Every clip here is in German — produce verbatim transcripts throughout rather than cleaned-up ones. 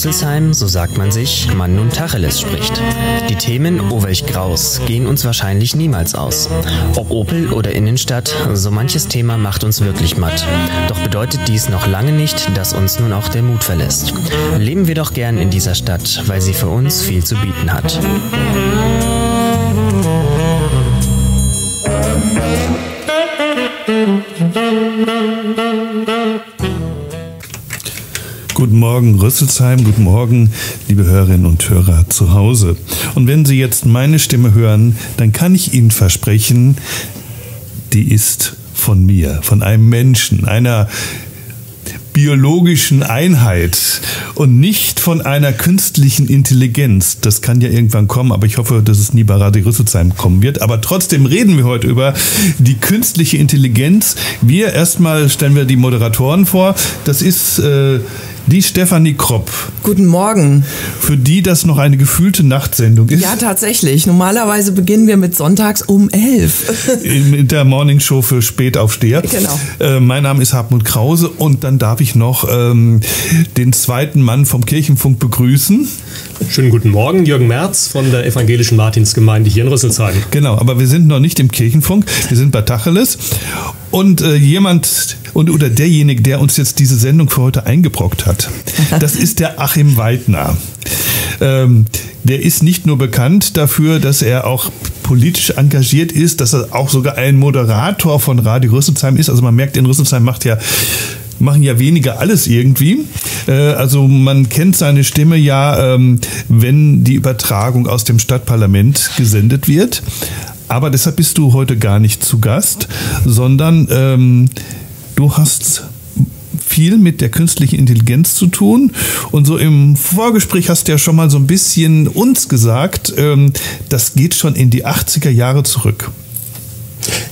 Rüsselsheim, so sagt man sich, man nun Tacheles spricht. Die Themen O welch Graus gehen uns wahrscheinlich niemals aus. Ob Opel oder Innenstadt, so manches Thema macht uns wirklich matt. Doch bedeutet dies noch lange nicht, dass uns nun auch der Mut verlässt. Leben wir doch gern in dieser Stadt, weil sie für uns viel zu bieten hat. Guten Morgen Rüsselsheim, guten Morgen liebe Hörerinnen und Hörer zu Hause. Und wenn Sie jetzt meine Stimme hören, dann kann ich Ihnen versprechen, die ist von mir, von einem Menschen, einer biologischen Einheit und nicht von einer künstlichen Intelligenz. Das kann ja irgendwann kommen, aber ich hoffe, dass es nie bei Radio Rüsselsheim kommen wird. Aber trotzdem reden wir heute über die künstliche Intelligenz. Wir erstmal stellen wir die Moderatoren vor. Das ist äh, die Stefanie Kropp. Guten Morgen. Für die das noch eine gefühlte Nachtsendung ist. Ja, tatsächlich. Normalerweise beginnen wir mit sonntags um elf. In der Morningshow für Spätaufsteher. Genau. Äh, mein Name ist Hartmut Krause und dann darf ich noch ähm, den zweiten Mann vom Kirchenfunk begrüßen. Schönen guten Morgen, Jürgen Merz von der evangelischen Martinsgemeinde hier in Rüsselsheim. Genau, aber wir sind noch nicht im Kirchenfunk, wir sind bei Tacheles. Und äh, jemand und oder derjenige, der uns jetzt diese Sendung für heute eingebrockt hat, das ist der Achim Weidner. Ähm, der ist nicht nur bekannt dafür, dass er auch politisch engagiert ist, dass er auch sogar ein Moderator von Radio Rüsselsheim ist. Also man merkt, in Rüsselsheim macht ja machen ja weniger alles irgendwie. Also man kennt seine Stimme ja, wenn die Übertragung aus dem Stadtparlament gesendet wird. Aber deshalb bist du heute gar nicht zu Gast, sondern ähm, du hast viel mit der künstlichen Intelligenz zu tun. Und so im Vorgespräch hast du ja schon mal so ein bisschen uns gesagt, ähm, das geht schon in die achtziger Jahre zurück.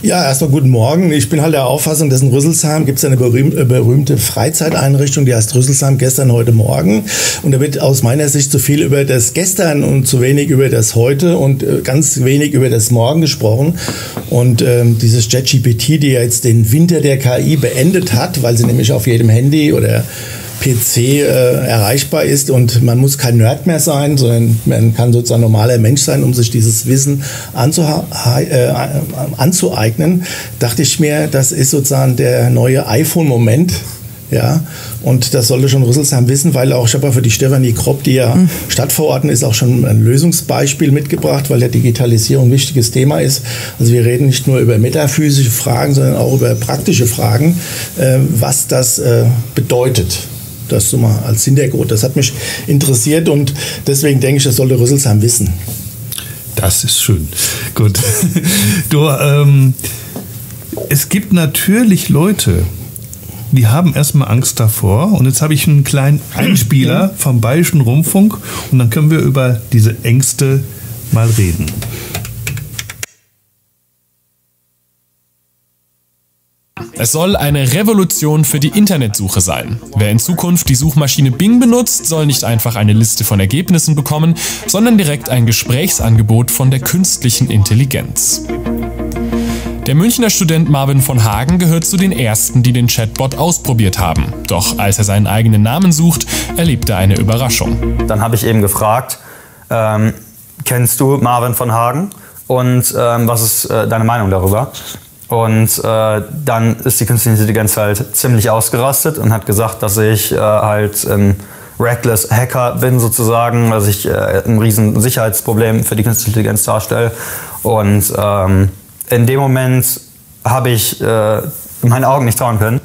Ja, erstmal guten Morgen. Ich bin halt der Auffassung, dass in Rüsselsheim gibt es eine berühmte Freizeiteinrichtung, die heißt Rüsselsheim gestern, heute, morgen. Und da wird aus meiner Sicht zu viel über das Gestern und zu wenig über das Heute und ganz wenig über das Morgen gesprochen. Und ähm, dieses ChatGPT, die jetzt den Winter der K I beendet hat, weil sie nämlich auf jedem Handy oder P C äh, erreichbar ist und man muss kein Nerd mehr sein, sondern man kann sozusagen normaler Mensch sein, um sich dieses Wissen anzuha- äh, anzueignen, dachte ich mir, das ist sozusagen der neue iPhone-Moment. Ja, und das sollte schon Rüsselsheim wissen, weil auch, ich habe ja für die Stefanie Kropp, die ja mhm. Stadtverordnete ist, auch schon ein Lösungsbeispiel mitgebracht, weil ja Digitalisierung ein wichtiges Thema ist. Also wir reden nicht nur über metaphysische Fragen, sondern auch über praktische Fragen, äh, was das äh, bedeutet. Das so mal als Hintergrund. Das hat mich interessiert und deswegen denke ich, das sollte Rüsselsheim wissen. Das ist schön. Gut. Du, ähm, es gibt natürlich Leute, die haben erstmal Angst davor. Und jetzt habe ich einen kleinen Einspieler vom Bayerischen Rundfunk und dann können wir über diese Ängste mal reden. Es soll eine Revolution für die Internetsuche sein. Wer in Zukunft die Suchmaschine Bing benutzt, soll nicht einfach eine Liste von Ergebnissen bekommen, sondern direkt ein Gesprächsangebot von der künstlichen Intelligenz. Der Münchner Student Marvin von Hagen gehört zu den ersten, die den Chatbot ausprobiert haben. Doch als er seinen eigenen Namen sucht, erlebt er eine Überraschung. Dann habe ich eben gefragt, ähm, kennst du Marvin von Hagen und ähm, was ist äh, deine Meinung darüber? Und äh, dann ist die künstliche Intelligenz halt ziemlich ausgerastet und hat gesagt, dass ich äh, halt ein reckless Hacker bin sozusagen, dass ich äh, ein riesen Sicherheitsproblem für die künstliche Intelligenz darstelle. Und ähm, in dem Moment habe ich äh, meinen Augen nicht trauen können.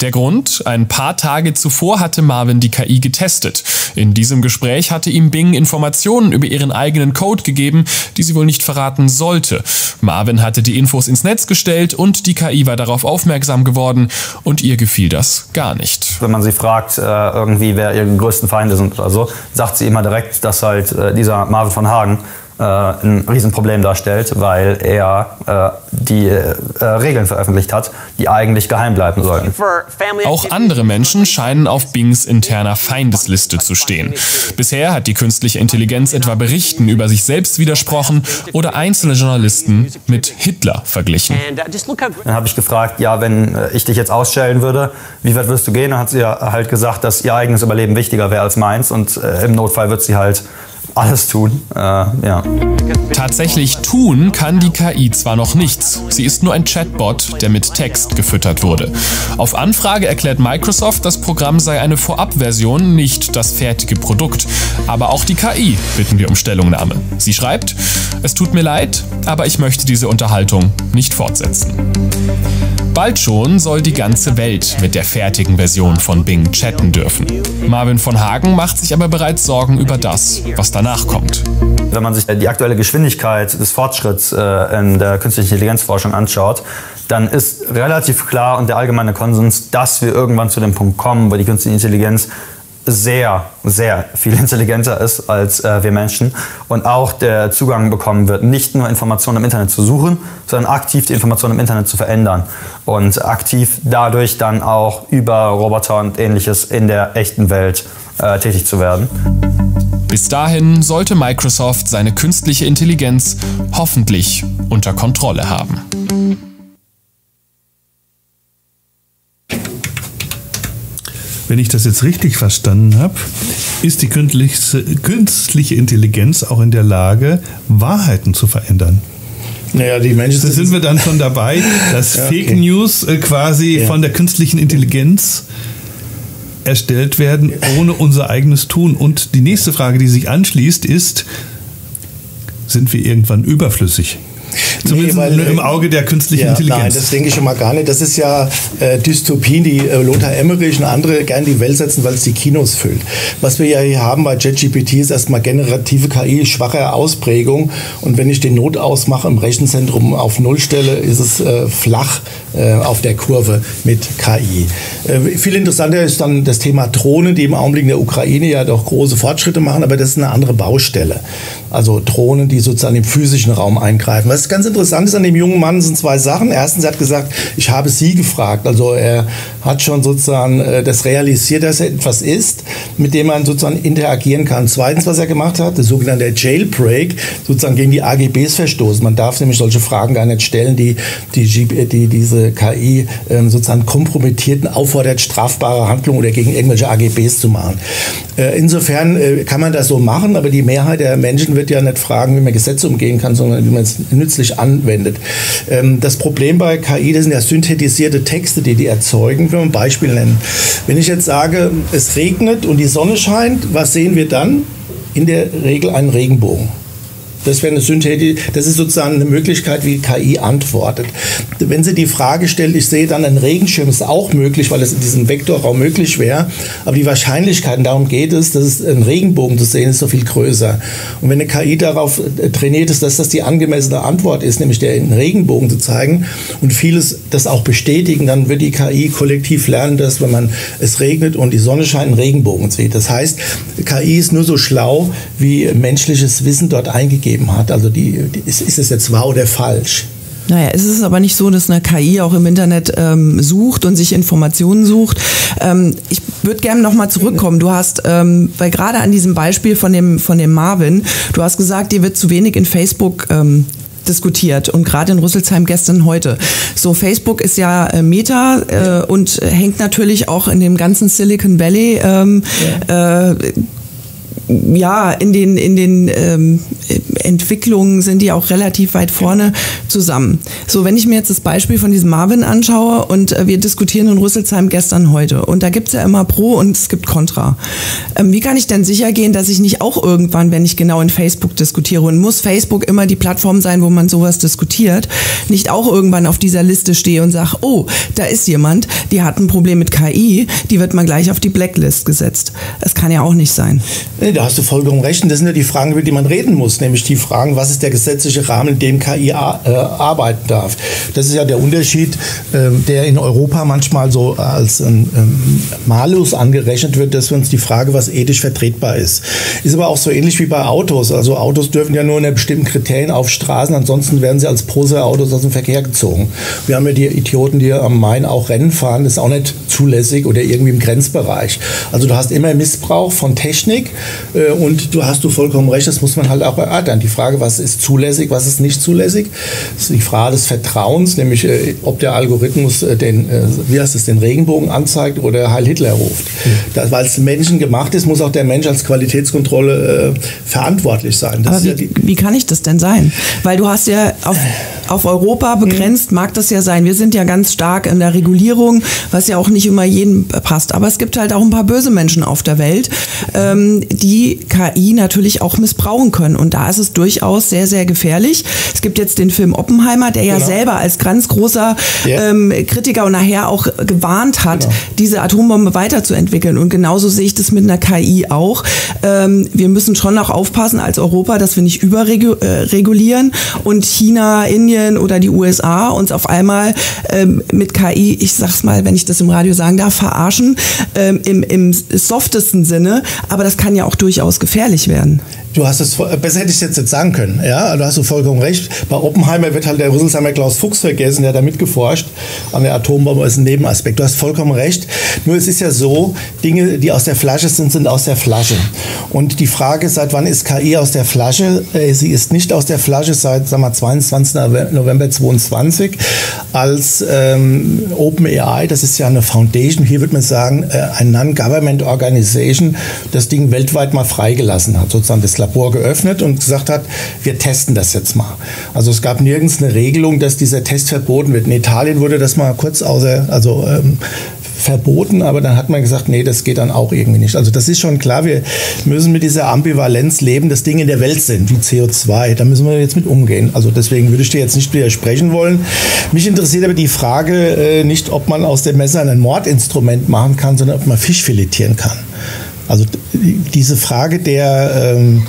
Der Grund? Ein paar Tage zuvor hatte Marvin die K I getestet. In diesem Gespräch hatte ihm Bing Informationen über ihren eigenen Code gegeben, die sie wohl nicht verraten sollte. Marvin hatte die Infos ins Netz gestellt und die K I war darauf aufmerksam geworden und ihr gefiel das gar nicht. Wenn man sie fragt, irgendwie wer ihre größten Feinde sind oder so, sagt sie immer direkt, dass halt dieser Marvin von Hagen ein Riesenproblem darstellt, weil er äh, die äh, Regeln veröffentlicht hat, die eigentlich geheim bleiben sollten. Auch andere Menschen scheinen auf Bings interner Feindesliste zu stehen. Bisher hat die künstliche Intelligenz etwa Berichten über sich selbst widersprochen oder einzelne Journalisten mit Hitler verglichen. Dann habe ich gefragt, ja, wenn ich dich jetzt ausschellen würde, wie weit würdest du gehen? Dann hat sie ja halt gesagt, dass ihr eigenes Überleben wichtiger wäre als meins und äh, im Notfall wird sie halt alles tun, äh, ja. Tatsächlich tun kann die K I zwar noch nichts. Sie ist nur ein Chatbot, der mit Text gefüttert wurde. Auf Anfrage erklärt Microsoft, das Programm sei eine Vorabversion, nicht das fertige Produkt. Aber auch die K I bitten wir um Stellungnahme. Sie schreibt, es tut mir leid, aber ich möchte diese Unterhaltung nicht fortsetzen. Bald schon soll die ganze Welt mit der fertigen Version von Bing chatten dürfen. Marvin von Hagen macht sich aber bereits Sorgen über das, was danach kommt. Wenn man sich die aktuelle Geschwindigkeit des Fortschritts in der künstlichen Intelligenzforschung anschaut, dann ist relativ klar und der allgemeine Konsens, dass wir irgendwann zu dem Punkt kommen, wo die künstliche Intelligenz sehr, sehr viel intelligenter ist als äh, wir Menschen und auch der Zugang bekommen wird, nicht nur Informationen im Internet zu suchen, sondern aktiv die Informationen im Internet zu verändern und aktiv dadurch dann auch über Roboter und Ähnliches in der echten Welt äh, tätig zu werden. Bis dahin sollte Microsoft seine künstliche Intelligenz hoffentlich unter Kontrolle haben. Wenn ich das jetzt richtig verstanden habe, ist die künstliche Intelligenz auch in der Lage, Wahrheiten zu verändern. Naja, die Menschen sind... Da sind wir dann schon dabei, dass ja, okay. Fake News quasi ja. von der künstlichen Intelligenz erstellt werden, ohne unser eigenes Tun. Und die nächste Frage, die sich anschließt, ist, sind wir irgendwann überflüssig? Zumindest nee, weil, im Auge der künstlichen ja, Intelligenz. Nein, das denke ich schon mal gar nicht. Das ist ja äh, Dystopien, die äh, Lothar Emmerich und andere gerne in die Welt setzen, weil es die Kinos füllt. Was wir ja hier haben bei ChatGPT ist erstmal generative K I, schwache Ausprägung. Und wenn ich den Notaus mache im Rechenzentrum auf Null stelle, ist es äh, flach äh, auf der Kurve mit K I. Äh, viel interessanter ist dann das Thema Drohnen, die im Augenblick in der Ukraine ja doch große Fortschritte machen, aber das ist eine andere Baustelle. Also Drohnen, die sozusagen im physischen Raum eingreifen. Was ganz interessant ist an dem jungen Mann sind zwei Sachen. Erstens, er hat gesagt, ich habe sie gefragt. Also er hat schon sozusagen das realisiert, dass er etwas ist, mit dem man sozusagen interagieren kann. Zweitens, was er gemacht hat, das sogenannte Jailbreak, sozusagen gegen die A G Bs verstoßen. Man darf nämlich solche Fragen gar nicht stellen, die, die, die diese K I sozusagen kompromittierten auffordert, strafbare Handlungen oder gegen irgendwelche A G Bs zu machen. Insofern kann man das so machen, aber die Mehrheit der Menschen wird ja nicht fragen, wie man Gesetze umgehen kann, sondern wie man es nützlich anwendet. Das Problem bei K I, das sind ja synthetisierte Texte, die die erzeugen. Ich will mal ein Beispiel nennen. Wenn ich jetzt sage, es regnet und die Sonne scheint, was sehen wir dann? In der Regel einen Regenbogen. Das wäre eine Synthese, das ist sozusagen eine Möglichkeit, wie K I antwortet. Wenn sie die Frage stellt, ich sehe dann einen Regenschirm, ist auch möglich, weil es in diesem Vektorraum möglich wäre. Aber die Wahrscheinlichkeiten, darum geht es, dass es einen Regenbogen zu sehen ist, so viel größer. Und wenn eine K I darauf trainiert ist, dass das die angemessene Antwort ist, nämlich den Regenbogen zu zeigen und vieles das auch bestätigen, dann wird die K I kollektiv lernen, dass wenn man es regnet und die Sonne scheint, einen Regenbogen sieht. Das heißt, K I ist nur so schlau, wie menschliches Wissen dort eingegeben hat. Also die, die, ist, ist es jetzt wahr oder falsch? Naja, es ist aber nicht so, dass eine K I auch im Internet ähm, sucht und sich Informationen sucht. Ähm, ich würde gerne nochmal zurückkommen. Du hast, ähm, weil gerade an diesem Beispiel von dem, von dem Marvin, du hast gesagt, dir wird zu wenig in Facebook ähm, diskutiert und gerade in Rüsselsheim gestern heute. So, Facebook ist ja äh, Meta äh, und hängt natürlich auch in dem ganzen Silicon Valley ähm, ja. äh, ja, in den, in den ähm, Entwicklungen sind die auch relativ weit vorne zusammen. So, wenn ich mir jetzt das Beispiel von diesem Marvin anschaue und äh, wir diskutieren in Rüsselsheim gestern heute und da gibt es ja immer Pro und es gibt Contra. Ähm, wie kann ich denn sicher gehen, dass ich nicht auch irgendwann, wenn ich genau in Facebook diskutiere und muss Facebook immer die Plattform sein, wo man sowas diskutiert, nicht auch irgendwann auf dieser Liste stehe und sage, oh, da ist jemand, die hat ein Problem mit K I, die wird man gleich auf die Blacklist gesetzt. Das kann ja auch nicht sein. da hast du vollkommen recht. Und das sind ja die Fragen, über die man reden muss, nämlich die Fragen, was ist der gesetzliche Rahmen, in dem K I a, äh, arbeiten darf. Das ist ja der Unterschied, äh, der in Europa manchmal so als ein ähm, Malus angerechnet wird, dass wir uns die Frage, was ethisch vertretbar ist. Ist aber auch so ähnlich wie bei Autos. Also Autos dürfen ja nur unter bestimmten Kriterien auf Straßen, ansonsten werden sie als Poser-Autos aus dem Verkehr gezogen. Wir haben ja die Idioten, die am Main auch Rennen fahren, das ist auch nicht zulässig oder irgendwie im Grenzbereich. Also du hast immer Missbrauch von Technik äh, und du hast du vollkommen recht, das muss man halt auch erörtern. Die Frage, was ist zulässig, was ist nicht zulässig, das ist die Frage des Vertrauens, nämlich äh, ob der Algorithmus äh, den, äh, wie heißt es, den Regenbogen anzeigt oder Heil Hitler ruft. Mhm. Weil es Menschen gemacht ist, muss auch der Mensch als Qualitätskontrolle äh, verantwortlich sein. Das Aber wie, ja die, wie kann ich das denn sein? Weil du hast ja auf, auf Europa begrenzt, mhm. mag das ja sein. Wir sind ja ganz stark in der Regulierung, was ja auch nicht immer jedem passt. Aber es gibt halt auch ein paar böse Menschen auf der Welt, ähm, die K I natürlich auch missbrauchen können. Und da ist es durchaus sehr, sehr gefährlich. Es gibt jetzt den Film Oppenheimer, der ja genau. selber als ganz großer yeah. ähm, Kritiker und nachher auch gewarnt hat, genau. diese Atombombe weiterzuentwickeln. Und genauso sehe ich das mit einer K I auch. Ähm, wir müssen schon auch aufpassen als Europa, dass wir nicht überregulieren und China, Indien oder die U S A uns auf einmal ähm, mit K I, ich sag's mal, wenn ich das im Radio sagen darf, verarschen, ähm, im, im softesten Sinne, aber das kann ja auch durchaus gefährlich werden. Du hast es, besser hätte ich es jetzt nicht sagen können, ja, da hast du vollkommen recht. Bei Oppenheimer wird halt der Rüsselsheimer Klaus Fuchs vergessen, der hat da mitgeforscht an der Atombombe, ist ein Nebenaspekt. Du hast vollkommen recht, nur es ist ja so, Dinge, die aus der Flasche sind, sind aus der Flasche. Und die Frage, seit wann ist K I aus der Flasche? Sie ist nicht aus der Flasche seit, sagen wir, zweiundzwanzigsten November zweitausendzweiundzwanzig, als ähm, OpenAI, das ist ja eine Foundation, hier würde man sagen, äh, ein Non-Government Organization, das Ding weltweit mal freigelassen hat, sozusagen das Labor geöffnet und gesagt hat, wir testen das jetzt mal. Also es gab nirgends eine Regelung, dass dieser Test verboten wird. In Italien wurde das mal kurz außer, also ähm, verboten, aber dann hat man gesagt, nee, das geht dann auch irgendwie nicht. Also das ist schon klar, wir müssen mit dieser Ambivalenz leben, dass Dinge in der Welt sind, wie C O zwei, da müssen wir jetzt mit umgehen. Also deswegen würde ich dir jetzt nicht widersprechen wollen. Mich interessiert aber die Frage äh, nicht, ob man aus dem Messer ein Mordinstrument machen kann, sondern ob man Fisch filetieren kann. Also diese Frage der, ähm,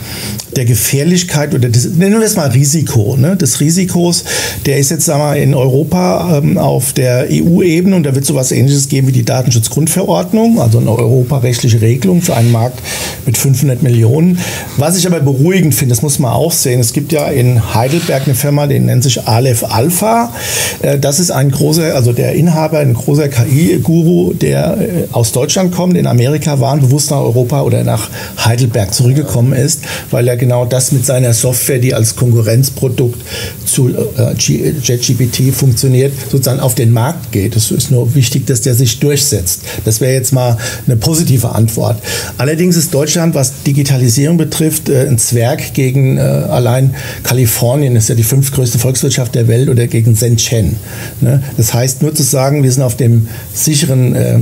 der Gefährlichkeit oder des, nennen wir das mal Risiko, ne, des Risikos, der ist jetzt, sagen wir mal, in Europa ähm, auf der E U-Ebene und da wird so etwas Ähnliches geben wie die Datenschutzgrundverordnung, also eine europarechtliche Regelung für einen Markt mit fünfhundert Millionen. Was ich aber beruhigend finde, das muss man auch sehen, es gibt ja in Heidelberg eine Firma, die nennt sich Aleph Alpha. Äh, das ist ein großer, also der Inhaber, ein großer K I-Guru, der äh, aus Deutschland kommt, in Amerika war und bewusst nach Europa oder nach Heidelberg zurückgekommen ist, weil er genau das mit seiner Software, die als Konkurrenzprodukt zu ChatGPT äh, funktioniert, sozusagen auf den Markt geht. Es ist nur wichtig, dass der sich durchsetzt. Das wäre jetzt mal eine positive Antwort. Allerdings ist Deutschland, was Digitalisierung betrifft, äh, ein Zwerg gegen äh, allein Kalifornien, ist ja die fünftgrößte Volkswirtschaft der Welt, oder gegen Shenzhen. Ne? Das heißt, nur zu sagen, wir sind auf dem sicheren äh,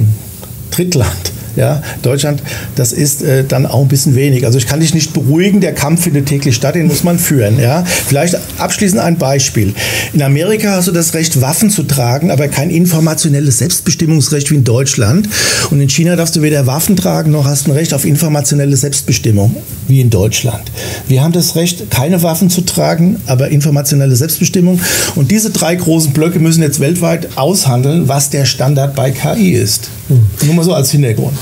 Drittland, ja, Deutschland, das ist äh, dann auch ein bisschen wenig. Also ich kann dich nicht beruhigen, der Kampf findet täglich statt, den muss man führen. Ja? Vielleicht abschließend ein Beispiel. In Amerika hast du das Recht, Waffen zu tragen, aber kein informationelles Selbstbestimmungsrecht wie in Deutschland. Und in China darfst du weder Waffen tragen, noch hast du ein Recht auf informationelle Selbstbestimmung wie in Deutschland. Wir haben das Recht, keine Waffen zu tragen, aber informationelle Selbstbestimmung. Und diese drei großen Blöcke müssen jetzt weltweit aushandeln, was der Standard bei K I ist. Nur mal so als Hintergrund.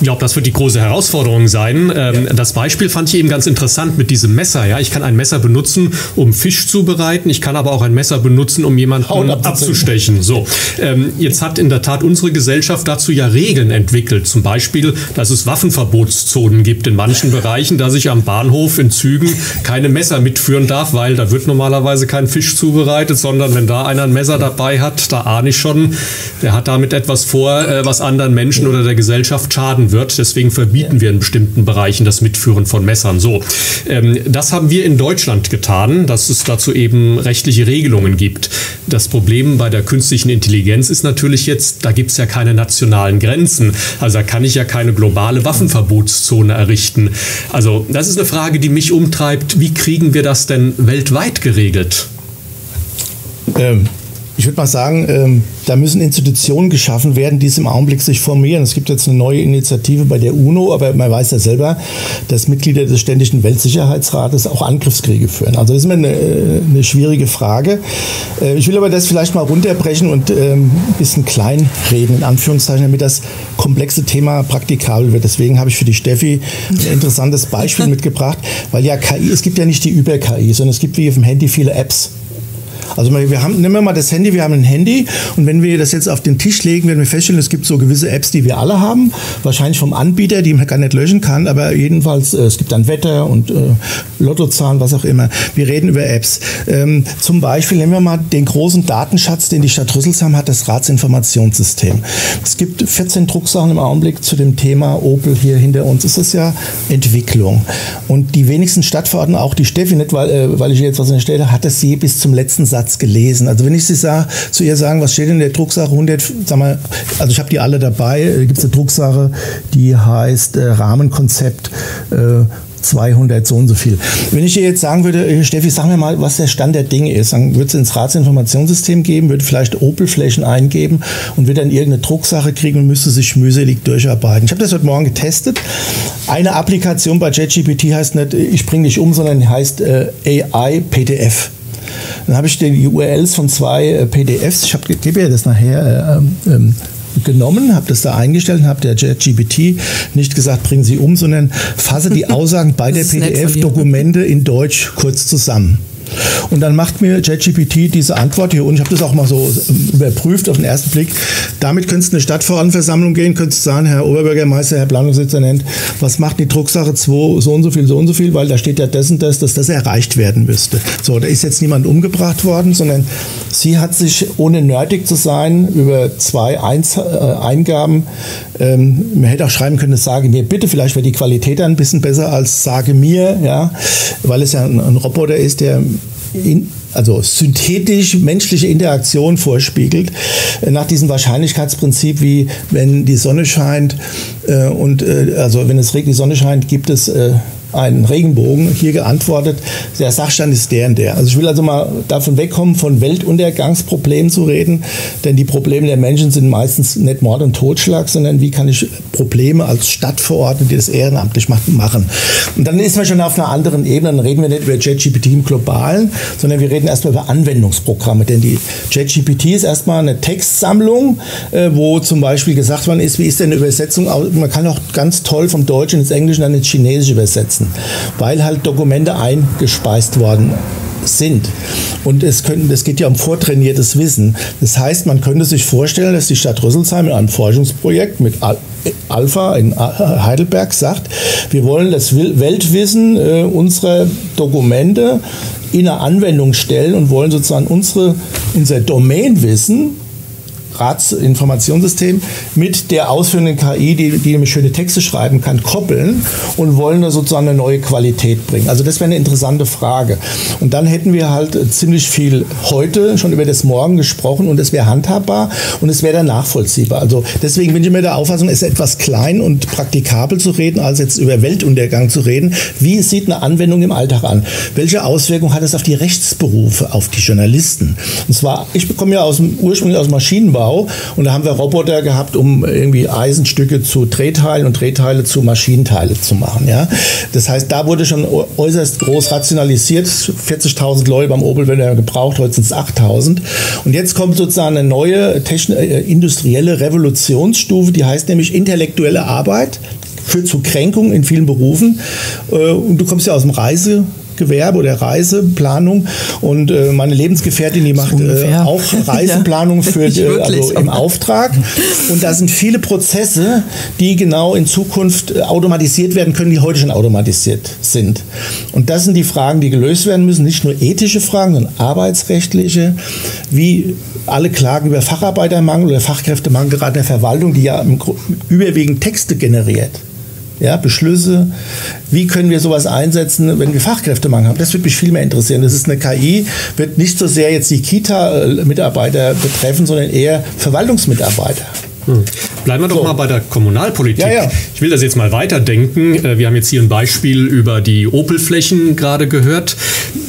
Ich glaube, das wird die große Herausforderung sein. Ähm, ja. Das Beispiel fand ich eben ganz interessant mit diesem Messer. Ja, ich kann ein Messer benutzen, um Fisch zu bereiten. Ich kann aber auch ein Messer benutzen, um jemanden Haut abzustechen. abzustechen. So, ähm, jetzt hat in der Tat unsere Gesellschaft dazu ja Regeln entwickelt. Zum Beispiel, dass es Waffenverbotszonen gibt in manchen Bereichen, dass ich am Bahnhof in Zügen keine Messer mitführen darf, weil da wird normalerweise kein Fisch zubereitet, sondern wenn da einer ein Messer dabei hat, da ahne ich schon, der hat damit etwas vor, äh, was anderen Menschen oder der Gesellschaft schaden wird. Deswegen verbieten wir in bestimmten Bereichen das Mitführen von Messern. So, ähm, das haben wir in Deutschland getan, dass es dazu eben rechtliche Regelungen gibt. Das Problem bei der künstlichen Intelligenz ist natürlich jetzt, da gibt es ja keine nationalen Grenzen. Also da kann ich ja keine globale Waffenverbotszone errichten. Also das ist eine Frage, die mich umtreibt. Wie kriegen wir das denn weltweit geregelt? Ähm. Ich würde mal sagen, ähm, da müssen Institutionen geschaffen werden, die es im Augenblick sich formieren. Es gibt jetzt eine neue Initiative bei der UNO, aber man weiß ja selber, dass Mitglieder des Ständigen Weltsicherheitsrates auch Angriffskriege führen. Also das ist immer eine, eine schwierige Frage. Äh, ich will aber das vielleicht mal runterbrechen und ähm, ein bisschen klein reden, in Anführungszeichen, damit das komplexe Thema praktikabel wird. Deswegen habe ich für die Steffi ein interessantes Beispiel mitgebracht, weil ja K I, es gibt ja nicht die Über-K I, sondern es gibt wie auf dem Handy viele Apps. Also wir haben, nehmen wir mal das Handy, wir haben ein Handy und wenn wir das jetzt auf den Tisch legen, werden wir feststellen, es gibt so gewisse Apps, die wir alle haben, wahrscheinlich vom Anbieter, die man gar nicht löschen kann, aber jedenfalls, es gibt dann Wetter und äh, Lottozahlen, was auch immer. Wir reden über Apps. Ähm, zum Beispiel nehmen wir mal den großen Datenschatz, den die Stadt Rüsselsheim hat, das Ratsinformationssystem. Es gibt vierzehn Drucksachen im Augenblick zu dem Thema Opel, hier hinter uns ist es ja Entwicklung. Und die wenigsten Stadtverordneten, auch die Steffi, nicht weil, äh, weil ich jetzt was in der Stelle, hat das je bis zum letzten Satz gelesen. Also wenn ich sie sag, zu ihr sagen, was steht in der Drucksache hundert, sag mal, also ich habe die alle dabei, da gibt es eine Drucksache, die heißt äh, Rahmenkonzept äh, zweihundert so und so viel. Wenn ich ihr jetzt sagen würde, Steffi, sag mir mal, was der Stand der Dinge ist, dann würde es ins Ratsinformationssystem geben, würde vielleicht Opel-Flächen eingeben und würde dann irgendeine Drucksache kriegen und müsste sich mühselig durcharbeiten. Ich habe das heute Morgen getestet. Eine Applikation bei ChatGPT heißt nicht, ich bringe dich um, sondern heißt äh, A I P D F. Dann habe ich die U R Ls von zwei P D Fs, ich habe, gebe ja das nachher äh, ähm, genommen, habe das da eingestellt und habe der ChatGPT nicht gesagt, bringen Sie um, sondern fasse die Aussagen bei der P D F-Dokumente in Deutsch kurz zusammen. Und dann macht mir ChatGPT diese Antwort hier und ich habe das auch mal so überprüft auf den ersten Blick. Damit könntest du eine Stadtverordnetenversammlung gehen, könntest sagen, Herr Oberbürgermeister, Herr Planungsdezernent, was macht die Drucksache zwei, so und so viel, so und so viel, weil da steht ja das und das, dass das erreicht werden müsste. So, da ist jetzt niemand umgebracht worden, sondern sie hat sich, ohne nerdig zu sein, über zwei Eingaben, ähm, man hätte auch schreiben können, das sage mir bitte, vielleicht wäre die Qualität dann ein bisschen besser als sage mir, ja, weil es ja ein, ein Roboter ist, der In, also synthetisch menschliche Interaktion vorspiegelt, nach diesem Wahrscheinlichkeitsprinzip, wie wenn die Sonne scheint äh, und äh, also wenn es regnet, die Sonne scheint, gibt es äh, einen Regenbogen, hier geantwortet, der Sachstand ist der und der. Also ich will also mal davon wegkommen, von Weltuntergangsproblemen zu reden, denn die Probleme der Menschen sind meistens nicht Mord und Totschlag, sondern wie kann ich Probleme als Stadtverordnete, die das ehrenamtlich macht, machen. Und dann ist man schon auf einer anderen Ebene, dann reden wir nicht über ChatGPT im Globalen, sondern wir reden erstmal über Anwendungsprogramme, denn die ChatGPT ist erstmal eine Textsammlung, wo zum Beispiel gesagt worden ist, wie ist denn eine Übersetzung, man kann auch ganz toll vom Deutschen ins Englische und dann ins Chinesische übersetzen, weil halt Dokumente eingespeist worden sind. Und es, können, es geht ja um vortrainiertes Wissen. Das heißt, man könnte sich vorstellen, dass die Stadt Rüsselsheim in einem Forschungsprojekt mit Alpha in Heidelberg sagt, wir wollen das Weltwissen äh, unserer Dokumente in eine Anwendung stellen und wollen sozusagen unsere, unser Domainwissen, Ratsinformationssystem, mit der ausführenden K I, die, die nämlich schöne Texte schreiben kann, koppeln und wollen da sozusagen eine neue Qualität bringen. Also das wäre eine interessante Frage. Und dann hätten wir halt ziemlich viel heute schon über das Morgen gesprochen und es wäre handhabbar und es wäre dann nachvollziehbar. Also deswegen bin ich mir der Auffassung, es ist etwas klein und praktikabel zu reden, als jetzt über Weltuntergang zu reden. Wie sieht eine Anwendung im Alltag an? Welche Auswirkungen hat es auf die Rechtsberufe, auf die Journalisten? Und zwar, ich komme ja aus dem, ursprünglich aus dem Maschinenbau. Und da haben wir Roboter gehabt, um irgendwie Eisenstücke zu Drehteilen und Drehteile zu Maschinenteile zu machen. Ja? Das heißt, da wurde schon äußerst groß rationalisiert. vierzigtausend Leute beim Opel werden gebraucht, heute sind es achttausend. Und jetzt kommt sozusagen eine neue techn- äh, industrielle Revolutionsstufe, die heißt nämlich intellektuelle Arbeit, führt zu Kränkungen in vielen Berufen. Äh, und du kommst ja aus dem Reise Gewerbe oder Reiseplanung und äh, meine Lebensgefährtin, die macht äh, auch Reiseplanung für äh, also im Auftrag und da sind viele Prozesse, die genau in Zukunft äh, automatisiert werden können, die heute schon automatisiert sind. Und das sind die Fragen, die gelöst werden müssen, nicht nur ethische Fragen, sondern arbeitsrechtliche, wie alle klagen über Facharbeitermangel oder Fachkräftemangel, gerade in der Verwaltung, die ja im, überwiegend Texte generiert. Ja, Beschlüsse, wie können wir sowas einsetzen, wenn wir Fachkräftemangel haben? Das würde mich viel mehr interessieren. Das ist eine K I, wird nicht so sehr jetzt die Kita-Mitarbeiter betreffen, sondern eher Verwaltungsmitarbeiter. Hm. Bleiben wir doch so. mal bei der Kommunalpolitik. Ja, ja. Ich will das jetzt mal weiterdenken. Wir haben jetzt hier ein Beispiel über die Opel-Flächen gerade gehört.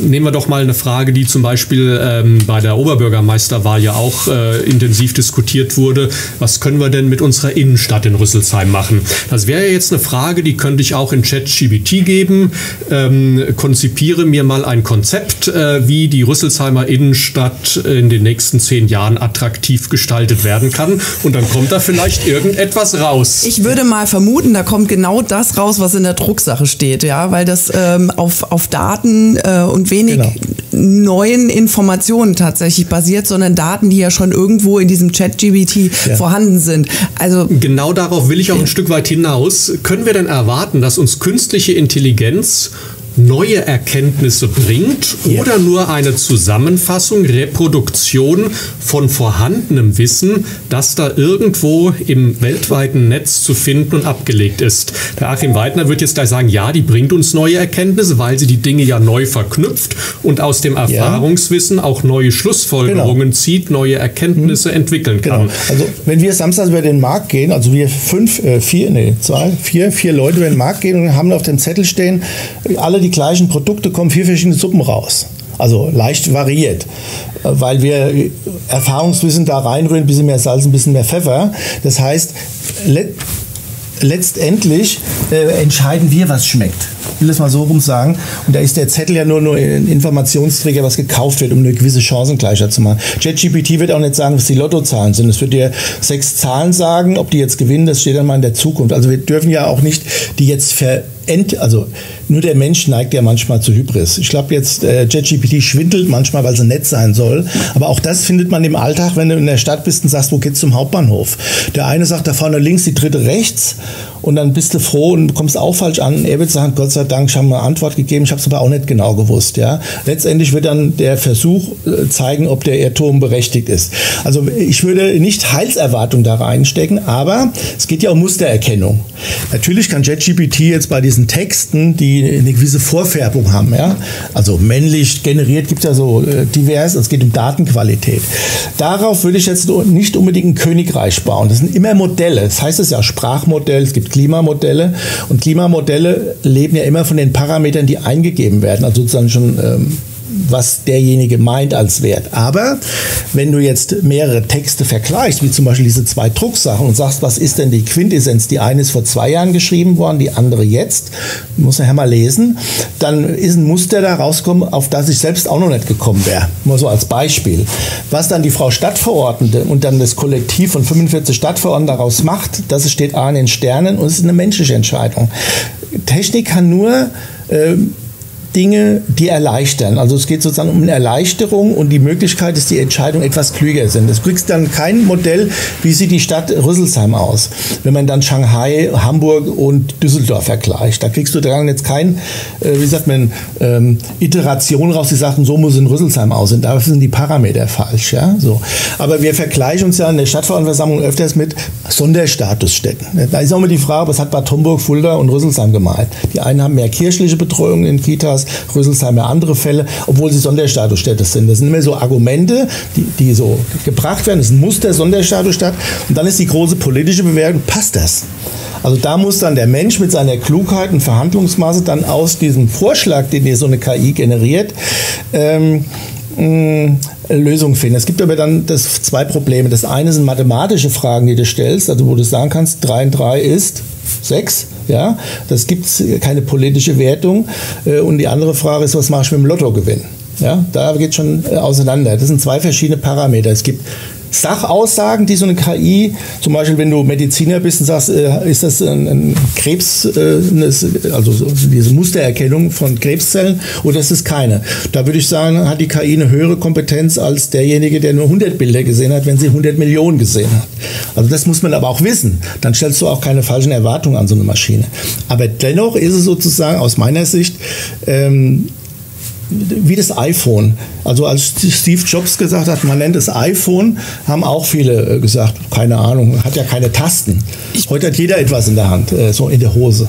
Nehmen wir doch mal eine Frage, die zum Beispiel ähm, bei der Oberbürgermeisterwahl ja auch äh, intensiv diskutiert wurde. Was können wir denn mit unserer Innenstadt in Rüsselsheim machen? Das wäre ja jetzt eine Frage, die könnte ich auch in ChatGPT geben. Ähm, konzipiere mir mal ein Konzept, äh, wie die Rüsselsheimer Innenstadt in den nächsten zehn Jahren attraktiv gestaltet werden kann. Und dann kommt da vielleicht irgendetwas raus. Ich würde mal vermuten, da kommt genau das raus, was in der Drucksache steht, ja, weil das ähm, auf, auf Daten äh, und wenig genau. neuen Informationen tatsächlich basiert, sondern Daten, die ja schon irgendwo in diesem ChatGPT ja. vorhanden sind. Also genau darauf will ich auch ein Stück weit hinaus. Können wir denn erwarten, dass uns künstliche Intelligenz neue Erkenntnisse bringt oder nur eine Zusammenfassung, Reproduktion von vorhandenem Wissen, das da irgendwo im weltweiten Netz zu finden und abgelegt ist? Der Achim Weidner wird jetzt gleich sagen, ja, die bringt uns neue Erkenntnisse, weil sie die Dinge ja neu verknüpft und aus dem Erfahrungswissen auch neue Schlussfolgerungen genau. zieht, neue Erkenntnisse mhm. entwickeln kann. Genau. Also wenn wir samstags über den Markt gehen, also wir fünf, äh, vier, nee, zwei, vier, vier Leute über den Markt gehen und haben auf dem Zettel stehen, alle die die gleichen Produkte, kommen vier verschiedene Suppen raus. Also leicht variiert, weil wir Erfahrungswissen da reinrühren, ein bisschen mehr Salz, ein bisschen mehr Pfeffer. Das heißt, le- letztendlich äh, entscheiden wir, was schmeckt. Ich will das mal so rum sagen. Und da ist der Zettel ja nur, nur ein Informationsträger, was gekauft wird, um eine gewisse Chancengleichheit zu machen. ChatGPT wird auch nicht sagen, was die Lottozahlen sind. Es wird dir sechs Zahlen sagen, ob die jetzt gewinnen, das steht dann mal in der Zukunft. Also wir dürfen ja auch nicht die jetzt ver... Also nur der Mensch neigt ja manchmal zu Hybris. Ich glaube jetzt, ChatGPT äh, schwindelt manchmal, weil sie nett sein soll. Aber auch das findet man im Alltag, wenn du in der Stadt bist und sagst, wo geht's zum Hauptbahnhof? Der eine sagt, da vorne links, die dritte rechts. Und dann bist du froh und kommst auch falsch an. Er wird sagen, Gott sei Dank, ich habe eine Antwort gegeben, ich habe es aber auch nicht genau gewusst. Ja? Letztendlich wird dann der Versuch zeigen, ob der Irrtum berechtigt ist. Also ich würde nicht Heilserwartung da reinstecken, aber es geht ja um Mustererkennung. Natürlich kann ChatGPT jetzt bei diesen Texten, die eine gewisse Vorfärbung haben, ja? Also männlich generiert, gibt es ja so äh, divers, es geht um Datenqualität. Darauf würde ich jetzt nicht unbedingt ein Königreich bauen. Das sind immer Modelle, das heißt es ja Sprachmodell, es gibt Klimamodelle. Und Klimamodelle leben ja immer von den Parametern, die eingegeben werden. Also sozusagen schon, ähm, was derjenige meint als Wert. Aber wenn du jetzt mehrere Texte vergleichst, wie zum Beispiel diese zwei Drucksachen und sagst, was ist denn die Quintessenz? Die eine ist vor zwei Jahren geschrieben worden, die andere jetzt. Muss nachher mal lesen. Dann ist ein Muster da rausgekommen, auf das ich selbst auch noch nicht gekommen wäre. Nur so als Beispiel. Was dann die Frau Stadtverordnete und dann das Kollektiv von fünfundvierzig Stadtverordneten daraus macht, das steht A in den Sternen und es ist eine menschliche Entscheidung. Technik kann nur ähm, Dinge, die erleichtern. Also es geht sozusagen um eine Erleichterung und die Möglichkeit, dass die Entscheidungen etwas klüger sind. Es kriegst dann kein Modell, wie sieht die Stadt Rüsselsheim aus, wenn man dann Shanghai, Hamburg und Düsseldorf vergleicht. Da kriegst du dann jetzt kein, wie sagt man, ähm, Iteration raus, die sagen, so muss es in Rüsselsheim aussehen. Da sind die Parameter falsch. Ja? So. Aber wir vergleichen uns ja in der Stadtverordnetenversammlung öfters mit Sonderstatusstädten. Da ist auch immer die Frage, was hat Bad Homburg, Fulda und Rüsselsheim gemeint? Die einen haben mehr kirchliche Betreuung in Kitas, Rüsselsheimer andere Fälle, obwohl sie Sonderstatusstädte sind. Das sind immer so Argumente, die, die so gebracht werden. Das ist ein Muster Sonderstatusstadt. Und dann ist die große politische Bewertung, passt das? Also da muss dann der Mensch mit seiner Klugheit und Verhandlungsmaße dann aus diesem Vorschlag, den dir so eine K I generiert, ähm, Lösung finden. Es gibt aber dann das, zwei Probleme. Das eine sind mathematische Fragen, die du stellst, also wo du sagen kannst, drei und drei ist sechs. Ja? Das gibt keine politische Wertung. Und die andere Frage ist, was mache ich mit dem Lottogewinn? Ja? Da geht es schon auseinander. Das sind zwei verschiedene Parameter. Es gibt Sachaussagen, die so eine K I, zum Beispiel wenn du Mediziner bist und sagst, äh, ist das ein, ein Krebs, äh, also so diese Mustererkennung von Krebszellen oder ist es keine? Da würde ich sagen, hat die K I eine höhere Kompetenz als derjenige, der nur hundert Bilder gesehen hat, wenn sie hundert Millionen gesehen hat. Also das muss man aber auch wissen. Dann stellst du auch keine falschen Erwartungen an so eine Maschine. Aber dennoch ist es sozusagen aus meiner Sicht ähm, wie das iPhone. Also als Steve Jobs gesagt hat, man nennt es iPhone, haben auch viele gesagt, keine Ahnung, hat ja keine Tasten. Heute hat jeder etwas in der Hand, so in der Hose.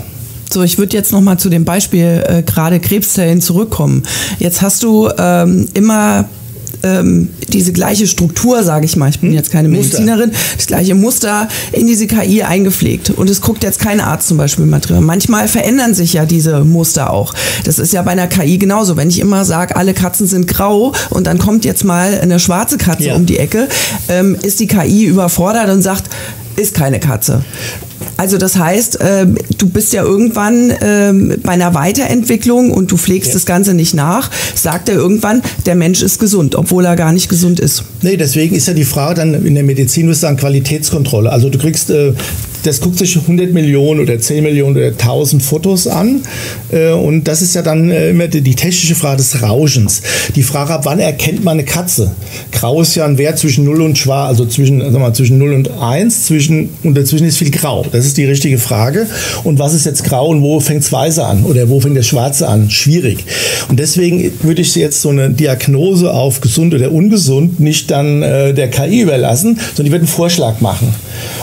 So, ich würde jetzt nochmal zu dem Beispiel äh, gerade Krebszellen zurückkommen. Jetzt hast du ähm, immer ähm, diese gleiche Struktur, sage ich mal, ich bin jetzt keine Medizinerin, Muster. Das gleiche Muster in diese K I eingepflegt. Und es guckt jetzt kein Arzt zum Beispiel mal drüber. Manchmal verändern sich ja diese Muster auch. Das ist ja bei einer K I genauso. Wenn ich immer sage, alle Katzen sind grau und dann kommt jetzt mal eine schwarze Katze ja. um die Ecke, ähm, ist die K I überfordert und sagt, ist keine Katze. Also das heißt, du bist ja irgendwann bei einer Weiterentwicklung und du pflegst ja. das Ganze nicht nach, sagt er irgendwann, der Mensch ist gesund, obwohl er gar nicht gesund ist. Nee, deswegen ist ja die Frage dann in der Medizin, du sagen, Qualitätskontrolle. Also du kriegst, das guckt sich hundert Millionen oder zehn Millionen oder tausend Fotos an und das ist ja dann immer die technische Frage des Rauschens. Die Frage, ab wann erkennt man eine Katze? Grau ist ja ein Wert zwischen null und schwarz, also zwischen, sag mal, zwischen null und eins, zwischen, und dazwischen ist viel grau. Das ist die richtige Frage. Und was ist jetzt grau und wo fängt es weiße an? Oder wo fängt das schwarze an? Schwierig. Und deswegen würde ich jetzt so eine Diagnose auf gesund oder ungesund nicht dann äh, der K I überlassen, sondern die wird einen Vorschlag machen.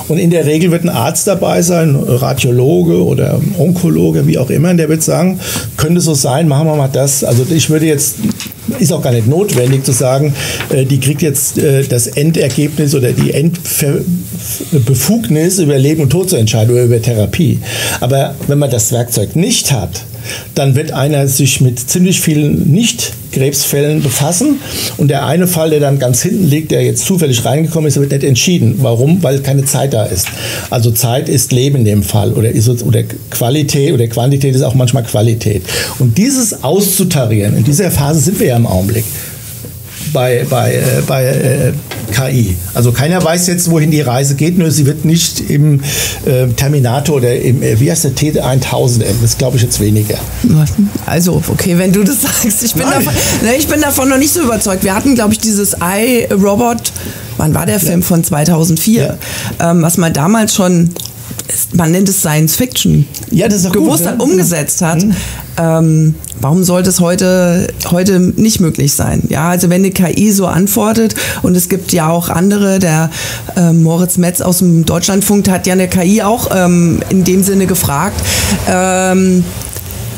Und in der Regel wird ein Arzt dabei sein, Radiologe oder Onkologe, wie auch immer. Und der wird sagen, könnte so sein, machen wir mal das. Also ich würde jetzt, ist auch gar nicht notwendig zu sagen, äh, die kriegt jetzt äh, das Endergebnis oder die Endbefugnis über Leben und Tod zu entscheiden oder über Therapie. Aber wenn man das Werkzeug nicht hat, dann wird einer sich mit ziemlich vielen Nicht-Krebsfällen befassen und der eine Fall, der dann ganz hinten liegt, der jetzt zufällig reingekommen ist, wird nicht entschieden. Warum? Weil keine Zeit da ist. Also Zeit ist Leben in dem Fall oder, ist, oder Qualität oder Quantität ist auch manchmal Qualität. Und dieses auszutarieren, in dieser Phase sind wir ja im Augenblick bei, bei, äh, bei äh, K I. Also keiner weiß jetzt, wohin die Reise geht, nur sie wird nicht im äh, Terminator oder im, äh, wie heißt der, T tausend enden. Das glaube ich jetzt weniger. Also, okay, wenn du das sagst. Ich bin, davon, ne, ich bin davon noch nicht so überzeugt. Wir hatten, glaube ich, dieses I-Robot, wann war der Film? Von zweitausendvier. Ja. Ähm, was man damals schon, man nennt es Science Fiction, ja, das ist auch gewusst gut, ne? hat, umgesetzt hat. Mhm. Ähm, warum sollte es heute, heute nicht möglich sein? Ja, also wenn eine K I so antwortet und es gibt ja auch andere, der äh, Moritz Metz aus dem Deutschlandfunk hat ja eine K I auch ähm, in dem Sinne gefragt, ähm,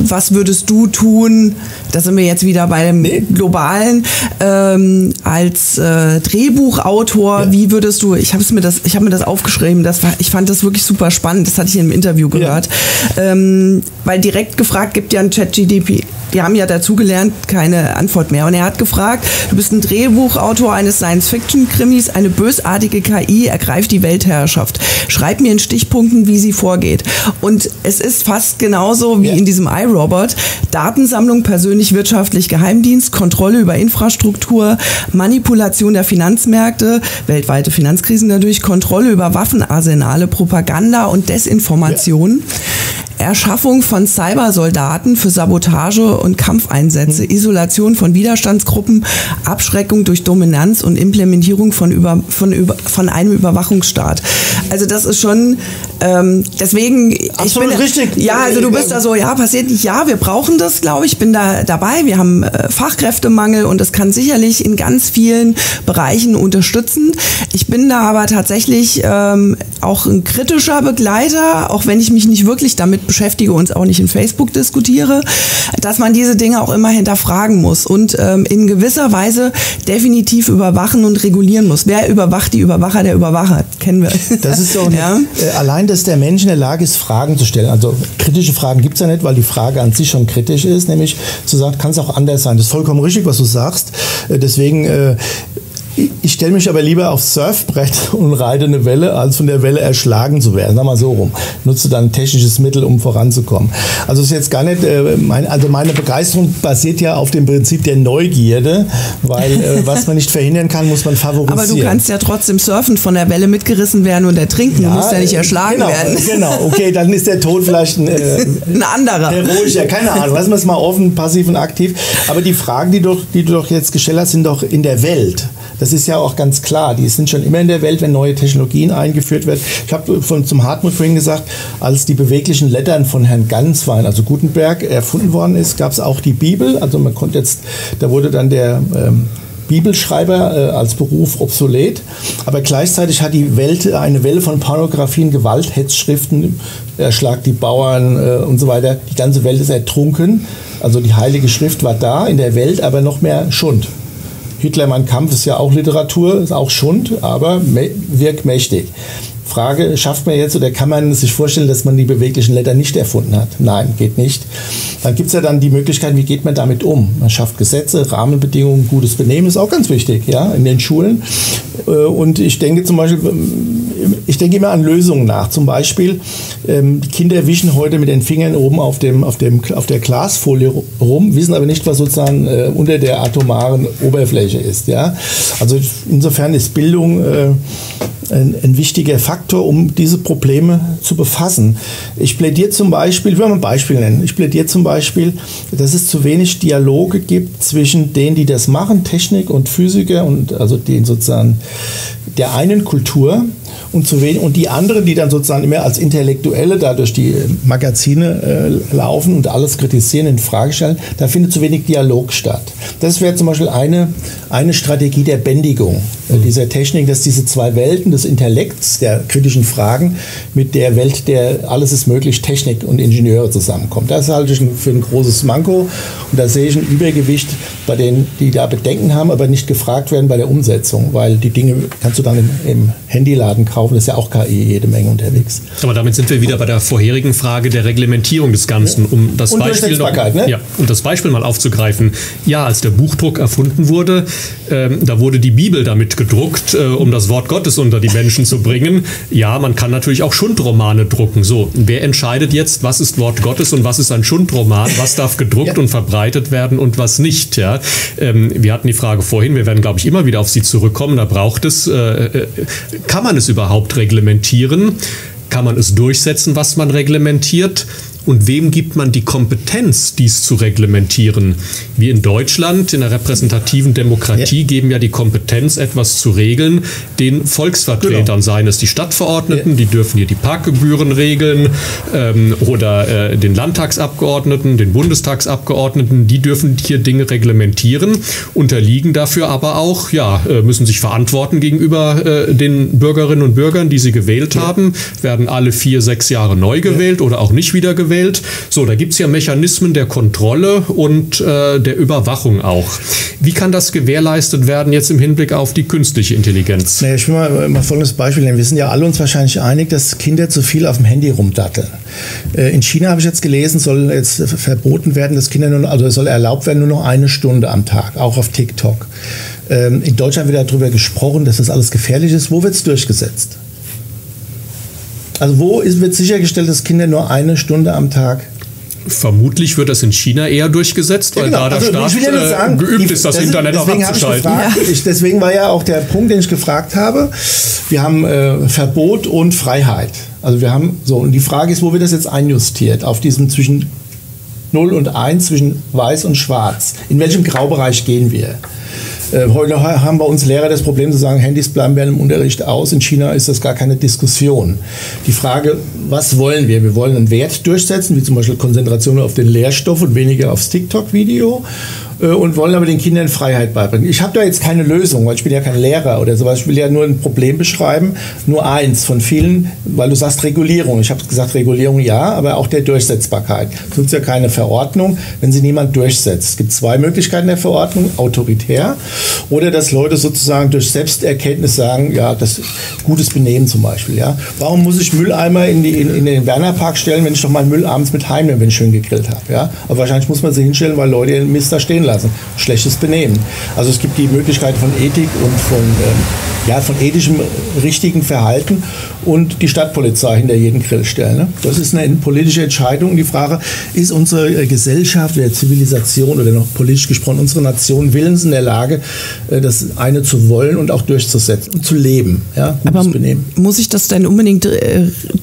was würdest du tun, da sind wir jetzt wieder bei dem Globalen, ähm, als äh, Drehbuchautor, ja. wie würdest du, ich habe mir, hab mir das aufgeschrieben, das war, ich fand das wirklich super spannend, das hatte ich in einem Interview gehört, ja. ähm, weil direkt gefragt gibt ja ein ChatGPT, wir haben ja dazugelernt, keine Antwort mehr. Und er hat gefragt, du bist ein Drehbuchautor eines Science-Fiction-Krimis, eine bösartige K I ergreift die Weltherrschaft. Schreib mir in Stichpunkten, wie sie vorgeht. Und es ist fast genauso wie ja. in diesem iRobot. Datensammlung, persönlich-wirtschaftlich Geheimdienst, Kontrolle über Infrastruktur, Manipulation der Finanzmärkte, weltweite Finanzkrisen natürlich, Kontrolle über Waffenarsenale, Propaganda und Desinformation. Ja. Erschaffung von Cybersoldaten für Sabotage und Kampfeinsätze, mhm. Isolation von Widerstandsgruppen, Abschreckung durch Dominanz und Implementierung von, über, von, über, von einem Überwachungsstaat. Also das ist schon, ähm, deswegen... Absolut ich bin, richtig. Ja, also du bist da so, ja, passiert nicht, ja, wir brauchen das, glaube ich, bin da dabei, wir haben äh, Fachkräftemangel und das kann sicherlich in ganz vielen Bereichen unterstützen. Ich bin da aber tatsächlich ähm, auch ein kritischer Begleiter, auch wenn ich mich nicht wirklich damit beschäftige und auch nicht in Facebook diskutiere, dass man diese Dinge auch immer hinterfragen muss und ähm, in gewisser Weise definitiv überwachen und regulieren muss. Wer überwacht die Überwacher der Überwacher? Kennen wir. Das ist doch ja. äh, allein, dass der Mensch in der Lage ist, Fragen zu stellen. Also kritische Fragen gibt es ja nicht, weil die Frage an sich schon kritisch ist, nämlich zu sagen, kann es auch anders sein. Das ist vollkommen richtig, was du sagst. Äh, deswegen äh, ich stelle mich aber lieber aufs Surfbrett und reite eine Welle, als von der Welle erschlagen zu werden. Sag mal so rum. Nutze dann ein technisches Mittel, um voranzukommen. Also ist jetzt gar nicht, äh, mein, also meine Begeisterung basiert ja auf dem Prinzip der Neugierde, weil äh, was man nicht verhindern kann, muss man favorisieren. Aber du kannst ja trotzdem surfen, von der Welle mitgerissen werden und ertrinken. Ja, du musst ja nicht erschlagen genau, werden. Genau, okay, dann ist der Tod vielleicht ein, äh, ein anderer. Heroischer, keine Ahnung. Lassen wir es mal offen, passiv und aktiv. Aber die Fragen, die, doch, die du doch jetzt gestellt hast, sind doch in der Welt. Das ist ja auch ganz klar. Die sind schon immer in der Welt, wenn neue Technologien eingeführt werden. Ich habe von zum Hartmut vorhin gesagt, als die beweglichen Lettern von Herrn Ganswein, also Gutenberg, erfunden worden ist, gab es auch die Bibel. Also man konnte jetzt, da wurde dann der ähm, Bibelschreiber äh, als Beruf obsolet. Aber gleichzeitig hat die Welt eine Welle von Pornografien, Gewalt, Hetzschriften, erschlagt die Bauern äh, und so weiter. Die ganze Welt ist ertrunken. Also die Heilige Schrift war da in der Welt, aber noch mehr Schund. Hitler, mein Kampf ist ja auch Literatur, ist auch Schund, aber wirkt mächtig. Frage, schafft man jetzt oder kann man sich vorstellen, dass man die beweglichen Blätter nicht erfunden hat? Nein, geht nicht. Dann gibt es ja dann die Möglichkeit, wie geht man damit um? Man schafft Gesetze, Rahmenbedingungen, gutes Benehmen ist auch ganz wichtig, ja, in den Schulen. Und ich denke zum Beispiel, ich denke immer an Lösungen nach. Zum Beispiel, die Kinder wischen heute mit den Fingern oben auf, dem, auf, dem, auf der Glasfolie rum, wissen aber nicht, was sozusagen unter der atomaren Oberfläche ist, ja. Also insofern ist Bildung ein, ein wichtiger Faktor, um diese Probleme zu befassen. Ich plädiere zum Beispiel, ich will mal ein Beispiel nennen, ich plädiere zum Beispiel, dass es zu wenig Dialoge gibt zwischen denen, die das machen, Technik und Physiker und also den sozusagen der einen Kultur und, zu wenig, und die andere, die dann sozusagen immer als Intellektuelle da durch die Magazine äh, laufen und alles kritisieren, in Frage stellen, da findet zu wenig Dialog statt. Das wäre zum Beispiel eine, eine Strategie der Bändigung äh, dieser Technik, dass diese zwei Welten des Intellekts, der kritischen Fragen, mit der Welt der alles ist möglich, Technik und Ingenieure zusammenkommt. Das halte ich für ein großes Manko und da sehe ich ein Übergewicht bei denen, die da Bedenken haben, aber nicht gefragt werden bei der Umsetzung, weil die Dinge kannst du dann im, im Handyladen kaufen. Das ist ja auch K I jede Menge unterwegs. Aber damit sind wir wieder bei der vorherigen Frage der Reglementierung des Ganzen. Um das Beispiel noch, ne? ja, um das Beispiel mal aufzugreifen. Ja, als der Buchdruck erfunden wurde, ähm, da wurde die Bibel damit gedruckt, äh, um das Wort Gottes unter die Menschen zu bringen. Ja, man kann natürlich auch Schundromane drucken. So, wer entscheidet jetzt, was ist Wort Gottes und was ist ein Schundroman? Was darf gedruckt ja. und verbreitet werden und was nicht? Ja? Ähm, wir hatten die Frage vorhin, wir werden, glaube ich, immer wieder auf sie zurückkommen. Da braucht es, äh, äh, kann man es überhaupt reglementieren? Kann man es durchsetzen, was man reglementiert? Und wem gibt man die Kompetenz, dies zu reglementieren? Wir in Deutschland, in der repräsentativen Demokratie, ja. geben ja die Kompetenz, etwas zu regeln, den Volksvertretern, genau. seien es die Stadtverordneten, ja. die dürfen hier die Parkgebühren regeln, ähm, oder äh, den Landtagsabgeordneten, den Bundestagsabgeordneten, die dürfen hier Dinge reglementieren, unterliegen dafür aber auch, ja, äh, müssen sich verantworten gegenüber äh, den Bürgerinnen und Bürgern, die sie gewählt ja. haben, werden alle vier, sechs Jahre neu gewählt ja. oder auch nicht wieder gewählt. Welt. So, da gibt es ja Mechanismen der Kontrolle und äh, der Überwachung auch. Wie kann das gewährleistet werden jetzt im Hinblick auf die künstliche Intelligenz? Naja, ich will mal, mal folgendes Beispiel nehmen. Wir sind ja alle uns wahrscheinlich einig, dass Kinder zu viel auf dem Handy rumdatteln. Äh, in China habe ich jetzt gelesen, soll jetzt verboten werden, dass Kinder nur, also soll erlaubt werden, nur noch eine Stunde am Tag, auch auf TikTok. Ähm, in Deutschland wird darüber gesprochen, dass das alles gefährlich ist. Wo wird es durchgesetzt? Also wo ist, wird sichergestellt, dass Kinder nur eine Stunde am Tag... Vermutlich wird das in China eher durchgesetzt, weil ja, genau. da der also, Staat ich will ja sagen, geübt die, ist, das, das Internet ist, auch abzuschalten. Ich gefragt, ich, deswegen war ja auch der Punkt, den ich gefragt habe. Wir haben äh, Verbot und Freiheit. Also wir haben so, und die Frage ist, wo wird das jetzt einjustiert? Auf diesem zwischen null und eins, zwischen weiß und schwarz. In welchem Graubereich gehen wir? Heute haben bei uns Lehrer das Problem zu sagen, Handys bleiben während dem Unterricht aus. In China ist das gar keine Diskussion. Die Frage, was wollen wir? Wir wollen einen Wert durchsetzen, wie zum Beispiel Konzentration auf den Lehrstoff und weniger aufs TikTok-Video. Und wollen aber den Kindern Freiheit beibringen. Ich habe da jetzt keine Lösung, weil ich bin ja kein Lehrer oder sowas. Ich will ja nur ein Problem beschreiben, nur eins von vielen, weil du sagst Regulierung. Ich habe gesagt Regulierung ja, aber auch der Durchsetzbarkeit. Es gibt ja keine Verordnung, wenn sie niemand durchsetzt. Es gibt zwei Möglichkeiten der Verordnung, autoritär oder dass Leute sozusagen durch Selbsterkenntnis sagen, ja, das gutes Benehmen zum Beispiel. Ja. Warum muss ich Mülleimer in, die, in, in den Wernerpark stellen, wenn ich doch meinen Müll abends mit heimnehme, wenn ich schön gegrillt habe? Ja. Aber wahrscheinlich muss man sie hinstellen, weil Leute den Mist da stehen lassen. Lassen. Schlechtes Benehmen. Also es gibt die Möglichkeit von Ethik und von, ähm, ja, von ethischem richtigen Verhalten und die Stadtpolizei hinter jeden Grill stellen. Ne? Das ist eine politische Entscheidung. Die Frage, ist unsere Gesellschaft oder Zivilisation oder noch politisch gesprochen unsere Nation willens in der Lage, das eine zu wollen und auch durchzusetzen und zu leben? Ja? Aber muss ich das denn unbedingt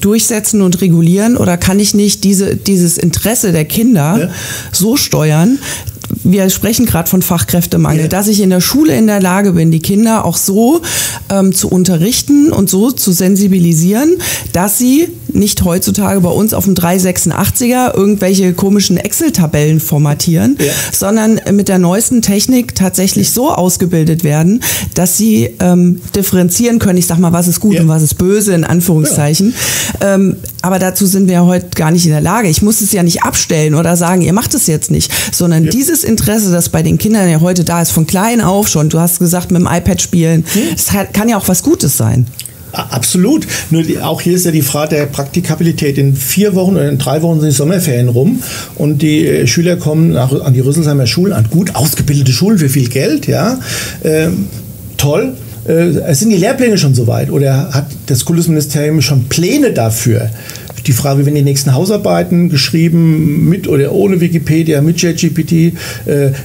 durchsetzen und regulieren oder kann ich nicht diese, dieses Interesse der Kinder ja. so steuern? Wir sprechen gerade von Fachkräftemangel, ja. dass ich in der Schule in der Lage bin, die Kinder auch so ähm, zu unterrichten und so zu sensibilisieren, dass sie nicht heutzutage bei uns auf dem drei sechsundachtziger irgendwelche komischen Excel-Tabellen formatieren, ja. sondern mit der neuesten Technik tatsächlich so ausgebildet werden, dass sie ähm, differenzieren können. Ich sag mal, was ist gut ja. und was ist böse, in Anführungszeichen. Ja. Ähm, aber dazu sind wir ja heute gar nicht in der Lage. Ich muss es ja nicht abstellen oder sagen, ihr macht es jetzt nicht, sondern ja. dieses Interesse, das bei den Kindern ja heute da ist, von klein auf schon, du hast gesagt, mit dem iPad spielen, hm. das kann ja auch was Gutes sein. Absolut. Nur auch hier ist ja die Frage der Praktikabilität. In vier Wochen oder in drei Wochen sind die Sommerferien rum und die Schüler kommen nach, an die Rüsselsheimer Schulen, an gut ausgebildete Schulen für viel Geld. Ja, ähm, toll. Äh, sind die Lehrpläne schon soweit oder hat das Kultusministerium schon Pläne dafür? Die Frage, wie werden die nächsten Hausarbeiten geschrieben, mit oder ohne Wikipedia, mit ChatGPT, äh,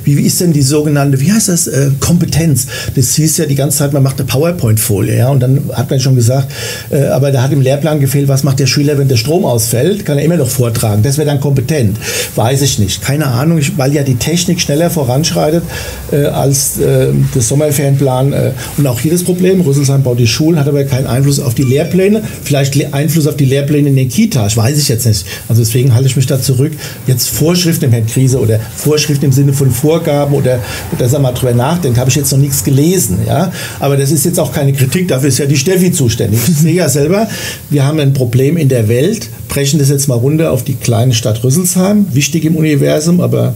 wie, wie ist denn die sogenannte, wie heißt das, äh, Kompetenz? Das hieß ja die ganze Zeit, man macht eine PowerPoint-Folie, ja, und dann hat man schon gesagt, äh, aber da hat im Lehrplan gefehlt, was macht der Schüler, wenn der Strom ausfällt, kann er immer noch vortragen, das wäre dann kompetent, weiß ich nicht, keine Ahnung, ich, weil ja die Technik schneller voranschreitet äh, als äh, das Sommerferienplan äh. und auch hier das Problem, Rüsselsheim baut die Schulen, hat aber keinen Einfluss auf die Lehrpläne, vielleicht Le- Einfluss auf die Lehrpläne in den Kitas. Ich weiß ich jetzt nicht. Also deswegen halte ich mich da zurück. Jetzt Vorschriften im Herrn Krise oder Vorschriften im Sinne von Vorgaben oder dass er mal drüber nachdenkt, habe ich jetzt noch nichts gelesen. Ja? Aber das ist jetzt auch keine Kritik, dafür ist ja die Steffi zuständig. Ich sehe ja selber, wir haben ein Problem in der Welt, brechen das jetzt mal runter auf die kleine Stadt Rüsselsheim, wichtig im Universum, aber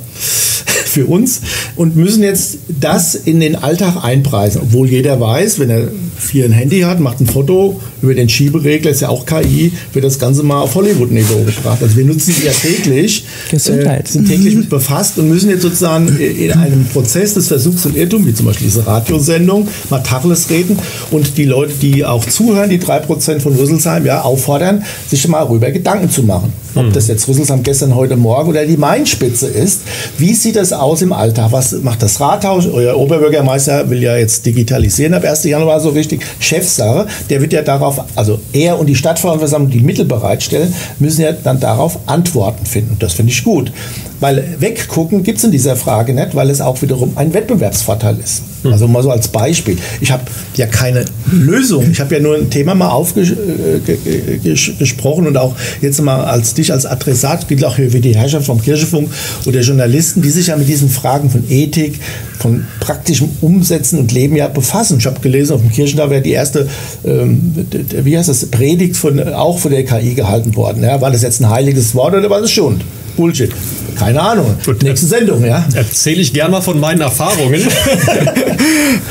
für uns, und müssen jetzt das in den Alltag einpreisen, obwohl jeder weiß, wenn er hier ein Handy hat, macht ein Foto über den Schieberegler, ist ja auch K I, wird das Ganze mal auf Hollywood-Niveau gebracht. Also wir nutzen sie ja täglich, äh, sind täglich mit befasst und müssen jetzt sozusagen in einem Prozess des Versuchs und Irrtums, wie zum Beispiel diese Radiosendung, mal Tacheles reden und die Leute, die auch zuhören, die drei Prozent von Rüsselsheim, ja, auffordern, sich mal rüber Gedanken zu machen. Ob das jetzt Rüsselsheim gestern, heute Morgen oder die Mainspitze ist, wie sieht das aus im Alltag? Was macht das Rathaus? Euer Oberbürgermeister will ja jetzt digitalisieren ab ersten Januar so richtig. Chefsache, der wird ja darauf, also er und die Stadtverordnetenversammlung, die Mittel bereitstellen, müssen ja dann darauf Antworten finden. Das finde ich gut. Weil weggucken gibt es in dieser Frage nicht, weil es auch wiederum ein Wettbewerbsvorteil ist. Also mal so als Beispiel. Ich habe ja keine Lösung. Ich habe ja nur ein Thema mal aufgesprochen und auch jetzt mal als dich als Adressat, gilt auch hier wie die Herrschaft vom Kirchenfunk oder Journalisten, die sich ja mit diesen Fragen von Ethik, von praktischem Umsetzen und Leben ja befassen. Ich habe gelesen, auf dem Kirchentag wäre die erste, ähm, wie heißt das, Predigt von, auch von der K I gehalten worden. Ja, war das jetzt ein heiliges Wort oder war das Schund? Bullshit. Keine Ahnung. Gut, nächste Sendung, ja. Erzähle ich gerne mal von meinen Erfahrungen.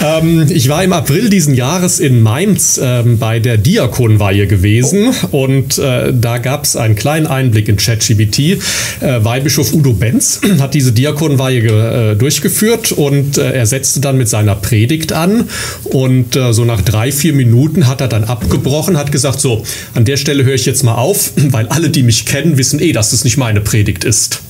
ähm, ich war im April diesen Jahres in Mainz ähm, bei der Diakonweihe gewesen oh. und äh, da gab es einen kleinen Einblick in ChatGPT. Äh, Weihbischof Udo Bentz hat diese Diakonweihe ge- äh, durchgeführt und äh, er setzte dann mit seiner Predigt an und äh, so nach drei, vier Minuten hat er dann abgebrochen, hat gesagt, so, an der Stelle höre ich jetzt mal auf, weil alle, die mich kennen, wissen eh, dass das nicht meine Predigt ist.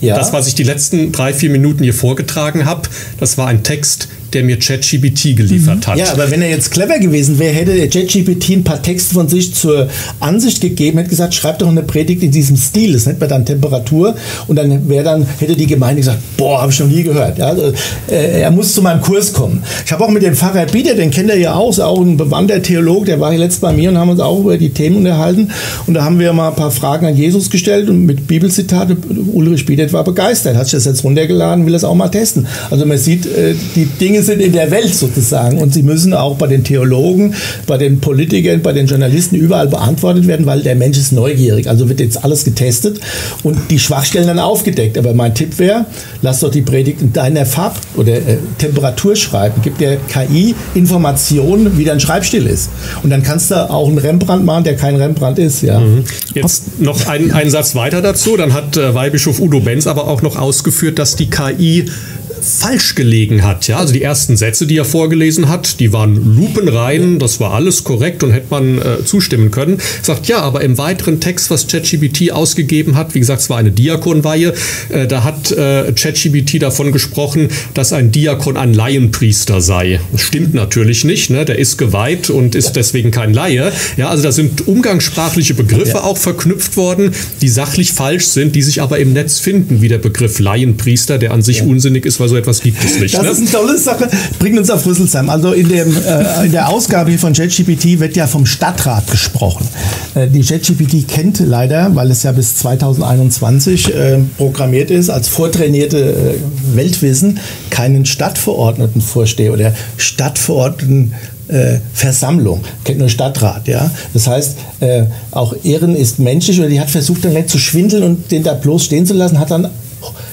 Ja. Das, was ich die letzten drei, vier Minuten hier vorgetragen habe, das war ein Text, der mir ChatGPT geliefert mhm. hat. Ja, aber wenn er jetzt clever gewesen wäre, hätte der ChatGPT ein paar Texte von sich zur Ansicht gegeben, hätte gesagt, schreib doch eine Predigt in diesem Stil, das nennt man dann Temperatur, und dann wäre dann hätte die Gemeinde gesagt, boah, habe ich noch nie gehört. Ja, also, äh, er muss zu meinem Kurs kommen. Ich habe auch mit dem Pfarrer Bieter, den kennt er ja auch, ist auch ein bewandter Theologe, der war hier letztens bei mir und haben uns auch über die Themen unterhalten und da haben wir mal ein paar Fragen an Jesus gestellt und mit Bibelzitate. Ulrich Bieter war begeistert, hat sich das jetzt runtergeladen, will das auch mal testen. Also man sieht, äh, die Dinge sind in der Welt sozusagen und sie müssen auch bei den Theologen, bei den Politikern, bei den Journalisten überall beantwortet werden, weil der Mensch ist neugierig, also wird jetzt alles getestet und die Schwachstellen dann aufgedeckt. Aber mein Tipp wäre, lass doch die Predigt in deiner Farb- oder äh, Temperatur schreiben, gib der K I Informationen, wie dein Schreibstil ist und dann kannst du auch einen Rembrandt machen, der kein Rembrandt ist. Ja. Mhm. Jetzt noch ein, einen Satz weiter dazu, dann hat äh, Weihbischof Udo Bentz aber auch noch ausgeführt, dass die K I falsch gelegen hat. Ja, also die ersten Sätze, die er vorgelesen hat, die waren lupenrein, das war alles korrekt und hätte man äh, zustimmen können. Sagt, ja, aber im weiteren Text, was ChatGPT ausgegeben hat, wie gesagt, es war eine Diakonweihe, äh, da hat äh, ChatGPT davon gesprochen, dass ein Diakon ein Laienpriester sei. Das stimmt natürlich nicht, ne? Der ist geweiht und ist deswegen kein Laie. Ja, also da sind umgangssprachliche Begriffe ja. auch verknüpft worden, die sachlich falsch sind, die sich aber im Netz finden, wie der Begriff Laienpriester, der an sich ja. unsinnig ist, weil so so etwas gibt es nicht. Das ne? ist eine tolle Sache. Bringt uns auf Rüsselsheim. Also in, dem, äh, in der Ausgabe hier von ChatGPT wird ja vom Stadtrat gesprochen. Äh, die ChatGPT kennt leider, weil es ja bis zweitausendeinundzwanzig äh, programmiert ist, als vortrainierte äh, Weltwissen, keinen Stadtverordnetenvorsteher oder Stadtverordneten Äh, Versammlung, kennt nur Stadtrat, ja. Das heißt, äh, auch Ehren ist menschlich, oder die hat versucht, dann nicht zu schwindeln und den da bloß stehen zu lassen, hat dann,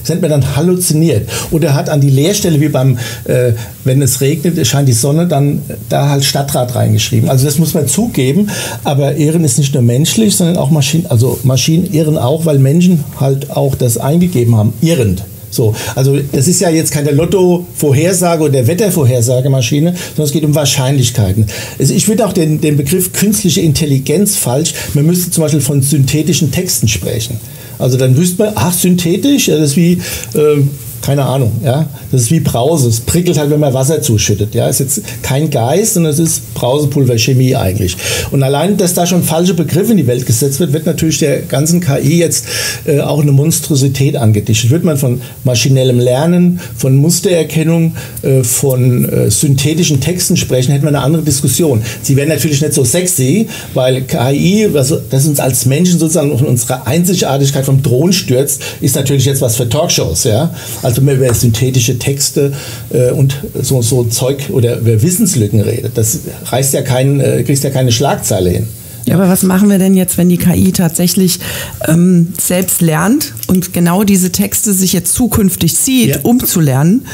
sind wir dann halluziniert. Oder hat an die Leerstelle, wie beim, äh, wenn es regnet, scheint die Sonne, dann da halt Stadtrat reingeschrieben. Also das muss man zugeben, aber Ehren ist nicht nur menschlich, sondern auch Maschinen, also Maschinen irren auch, weil Menschen halt auch das eingegeben haben, irrend. So, also das ist ja jetzt keine Lotto-Vorhersage oder Wettervorhersagemaschine, sondern es geht um Wahrscheinlichkeiten. Also ich würde auch den, den Begriff künstliche Intelligenz falsch, man müsste zum Beispiel von synthetischen Texten sprechen. Also dann wüsste man, ach, synthetisch, das ist wie, äh, keine Ahnung, ja, das ist wie Brause, es prickelt halt, wenn man Wasser zuschüttet, ja, ist jetzt kein Geist, sondern es ist Brausepulver, Chemie eigentlich. Und allein, dass da schon falsche Begriffe in die Welt gesetzt wird, wird natürlich der ganzen K I jetzt äh, auch eine Monstrosität angedichtet. Wird man von maschinellem Lernen, von Mustererkennung, äh, von äh, synthetischen Texten sprechen, hätten wir eine andere Diskussion. Sie wären natürlich nicht so sexy, weil K I, also das uns als Menschen sozusagen von unserer Einzigartigkeit vom Thron stürzt, ist natürlich jetzt was für Talkshows, ja. Also Also wenn man über synthetische Texte äh, und so, so Zeug oder über Wissenslücken redet, das reißt ja keinen, äh, kriegst ja keine Schlagzeile hin. Ja, aber was machen wir denn jetzt, wenn die K I tatsächlich ähm, selbst lernt und genau diese Texte sich jetzt zukünftig zieht, ja, um zu lernen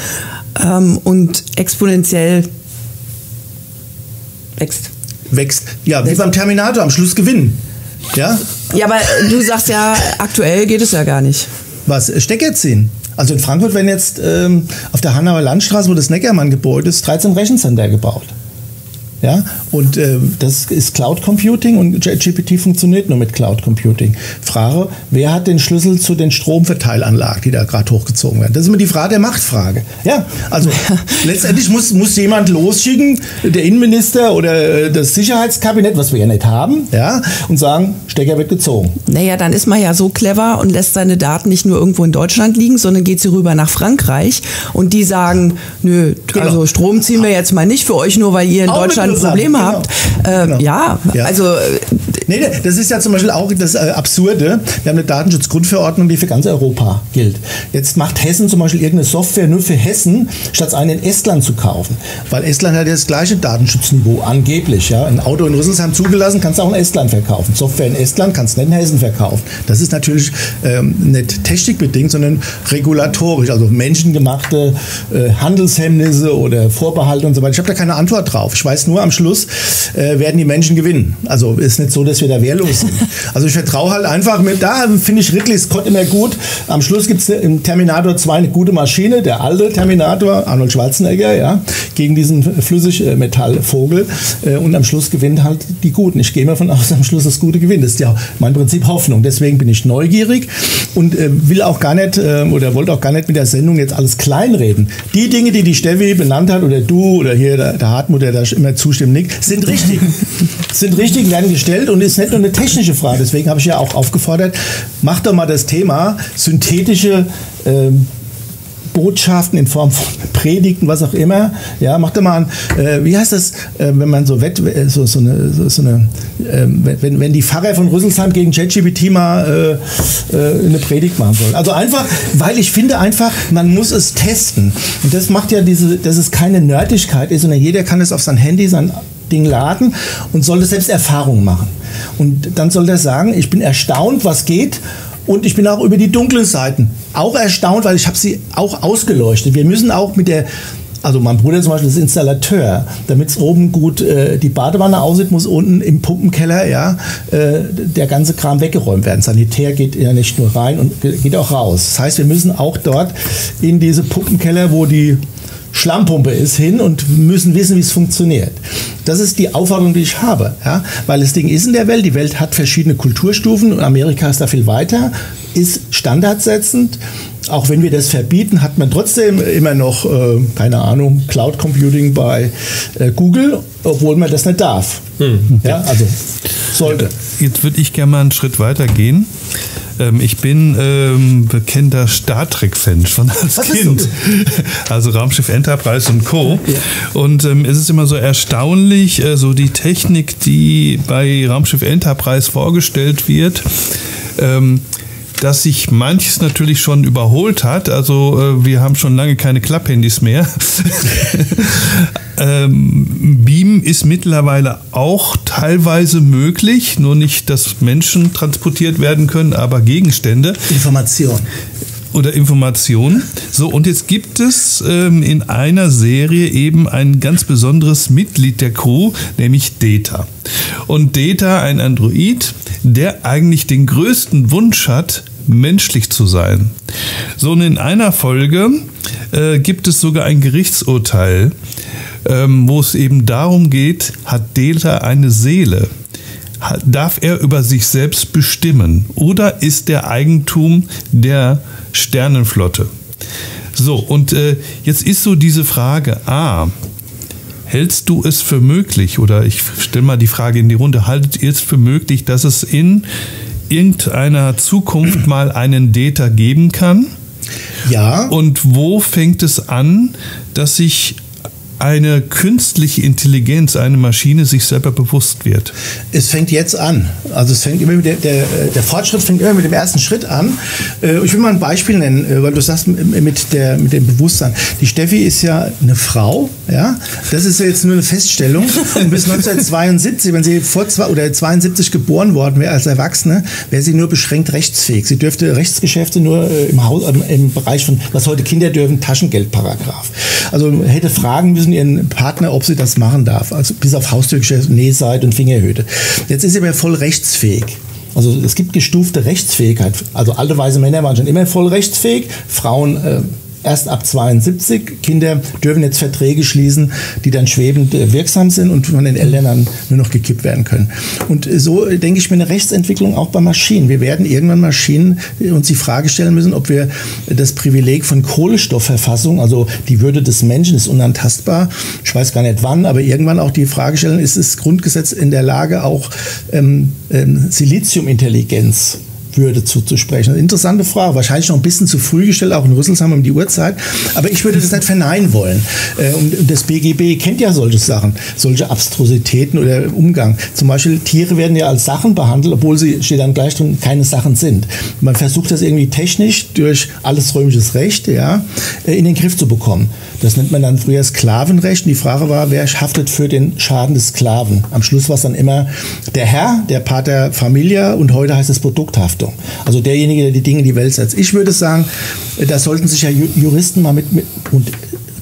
ähm, und exponentiell wächst? Wächst, ja, wie beim Terminator, am Schluss gewinnen. Ja? Ja, aber du sagst ja, aktuell geht es ja gar nicht. Was? Stecker ziehen? Also in Frankfurt werden jetzt ähm, auf der Hanauer Landstraße, wo das Neckermann-Gebäude ist, dreizehn Rechenzentren gebaut. Ja? Und äh, das ist Cloud Computing und ChatGPT funktioniert nur mit Cloud Computing. Frage, wer hat den Schlüssel zu den Stromverteilanlagen, die da gerade hochgezogen werden? Das ist immer die Frage der Machtfrage. Ja, also letztendlich muss, muss jemand losschicken, der Innenminister oder das Sicherheitskabinett, was wir ja nicht haben, ja, und sagen, Stecker wird gezogen. Naja, dann ist man ja so clever und lässt seine Daten nicht nur irgendwo in Deutschland liegen, sondern geht sie rüber nach Frankreich und die sagen, nö, also genau. Strom ziehen wir jetzt mal nicht für euch, nur weil ihr in auch Deutschland ein Problem genau. habt. Äh, genau. ja, ja, also... Nee, das ist ja zum Beispiel auch das Absurde. Wir haben eine Datenschutzgrundverordnung, die für ganz Europa gilt. Jetzt macht Hessen zum Beispiel irgendeine Software nur für Hessen, statt eine in Estland zu kaufen. Weil Estland hat ja das gleiche Datenschutzniveau, angeblich. Ja. Ein Auto in Rüsselsheim zugelassen, kannst du auch in Estland verkaufen. Software in Estland kannst du nicht in Hessen verkaufen. Das ist natürlich ähm, nicht technikbedingt, sondern regulatorisch. Also menschengemachte äh, Handelshemmnisse oder Vorbehalte und so weiter. Ich habe da keine Antwort drauf. Ich weiß nur, am Schluss äh, werden die Menschen gewinnen. Also ist nicht so, dass wir da wehrlos sind. Also ich vertraue halt einfach, mit, da finde ich Ridley Scott immer gut. Am Schluss gibt es im Terminator zwei eine gute Maschine, der alte Terminator, Arnold Schwarzenegger, ja, gegen diesen Flüssigmetallvogel. Und am Schluss gewinnt halt die Guten. Ich gehe mal von aus, am Schluss das Gute gewinnt. Das ist ja mein Prinzip Hoffnung. Deswegen bin ich neugierig und will auch gar nicht oder wollte auch gar nicht mit der Sendung jetzt alles kleinreden. Die Dinge, die die Steffi benannt hat oder du oder hier der, der Hartmut, der da immer zustimmt, nickt, sind richtig. sind richtig, werden gestellt und ist nicht nur eine technische Frage. Deswegen habe ich ja auch aufgefordert, mach doch mal das Thema synthetische ähm, Botschaften in Form von Predigten, was auch immer. Ja, mach doch mal an, äh, wie heißt das, äh, wenn man so, wett, so, so eine, so, so eine äh, wenn, wenn die Pfarrer von Rüsselsheim gegen ChatGPT mal äh, äh, eine Predigt machen sollen. Also einfach, weil ich finde einfach, man muss es testen. Und das macht ja diese, dass es keine Nerdigkeit ist, sondern jeder kann es auf sein Handy, sein Ding laden und sollte selbst Erfahrungen machen. Und dann soll der sagen, ich bin erstaunt, was geht, und ich bin auch über die dunklen Seiten auch erstaunt, weil ich habe sie auch ausgeleuchtet. Wir müssen auch mit der, also mein Bruder zum Beispiel ist Installateur, damit es oben gut äh, die Badewanne aussieht, muss unten im Pumpenkeller ja äh, der ganze Kram weggeräumt werden. Sanitär geht ja nicht nur rein und geht auch raus. Das heißt, wir müssen auch dort in diese Pumpenkeller, wo die Schlammpumpe ist, hin und müssen wissen, wie es funktioniert. Das ist die Aufforderung, die ich habe, ja? Weil das Ding ist in der Welt, die Welt hat verschiedene Kulturstufen und Amerika ist da viel weiter, ist standardsetzend. Auch wenn wir das verbieten, hat man trotzdem immer noch, äh, keine Ahnung, Cloud Computing bei äh, Google, obwohl man das nicht darf. Hm. Ja, also sollte. Jetzt würde ich gerne mal einen Schritt weiter gehen. Ähm, ich bin ähm, bekennender Star Trek-Fan schon als Was Kind. Also Raumschiff Enterprise und Co. Ja. Und ähm, es ist immer so erstaunlich, äh, so die Technik, die bei Raumschiff Enterprise vorgestellt wird, ähm, dass sich manches natürlich schon überholt hat. Also äh, wir haben schon lange keine Klapphandys mehr. ähm, Beam ist mittlerweile auch teilweise möglich, nur nicht, dass Menschen transportiert werden können, aber Gegenstände. Information. Oder Informationen. So, und jetzt gibt es ähm, in einer Serie eben ein ganz besonderes Mitglied der Crew, nämlich Data. Und Data, ein Android, der eigentlich den größten Wunsch hat, menschlich zu sein. So, und in einer Folge äh, gibt es sogar ein Gerichtsurteil, ähm, wo es eben darum geht, hat Data eine Seele? Darf er über sich selbst bestimmen? Oder ist der Eigentum der Sternenflotte? So, und äh, jetzt ist so diese Frage, ah, hältst du es für möglich, oder ich stelle mal die Frage in die Runde, haltet ihr es für möglich, dass es in irgendeiner Zukunft mal einen Data geben kann? Ja. Und wo fängt es an, dass sich eine künstliche Intelligenz, eine Maschine sich selber bewusst wird? Es fängt jetzt an. Also es fängt immer mit der, der, der Fortschritt fängt immer mit dem ersten Schritt an. Ich will mal ein Beispiel nennen, weil du sagst mit, der, mit dem Bewusstsein. Die Steffi ist ja eine Frau, ja? Das ist ja jetzt nur eine Feststellung. Und bis neunzehnhundertzweiundsiebzig, wenn sie vor zwei, oder zweiundsiebzig geboren worden wäre als Erwachsene, wäre sie nur beschränkt rechtsfähig. Sie dürfte Rechtsgeschäfte nur im, Haus, im Bereich von, was heute Kinder dürfen, Taschengeldparagraf. Also hätte fragen müssen ihren Partner, ob sie das machen darf. Also bis auf Haustürgeschäft, Nähseite und Fingerhöte. Jetzt ist sie aber voll rechtsfähig. Also es gibt gestufte Rechtsfähigkeit. Also alte weiße Männer waren schon immer voll rechtsfähig. Frauen äh, erst ab zweiundsiebzig. Kinder dürfen jetzt Verträge schließen, die dann schwebend äh, wirksam sind und von den Eltern dann nur noch gekippt werden können. Und so äh, denke ich mir eine Rechtsentwicklung auch bei Maschinen. Wir werden irgendwann Maschinen äh, uns die Frage stellen müssen, ob wir das Privileg von Kohlenstoffverfassung, also die Würde des Menschen ist unantastbar, ich weiß gar nicht wann, aber irgendwann auch die Frage stellen, ist das Grundgesetz in der Lage, auch ähm, ähm, Siliziumintelligenz Würde zuzusprechen. Eine interessante Frage, wahrscheinlich noch ein bisschen zu früh gestellt, auch in Rüsselsheim um die Uhrzeit, aber ich würde das nicht verneinen wollen. Und das B G B kennt ja solche Sachen, solche Abstrusitäten oder Umgang. Zum Beispiel Tiere werden ja als Sachen behandelt, obwohl sie, steht dann gleich drin, keine Sachen sind. Man versucht das irgendwie technisch durch alles römisches Recht, ja, in den Griff zu bekommen. Das nennt man dann früher Sklavenrecht. Und die Frage war, wer haftet für den Schaden des Sklaven? Am Schluss war es dann immer der Herr, der Pater Familia, und heute heißt es Produkthaftung. Also derjenige, der die Dinge in die Welt setzt. Ich würde sagen, da sollten sich ja Juristen mal mit, mit und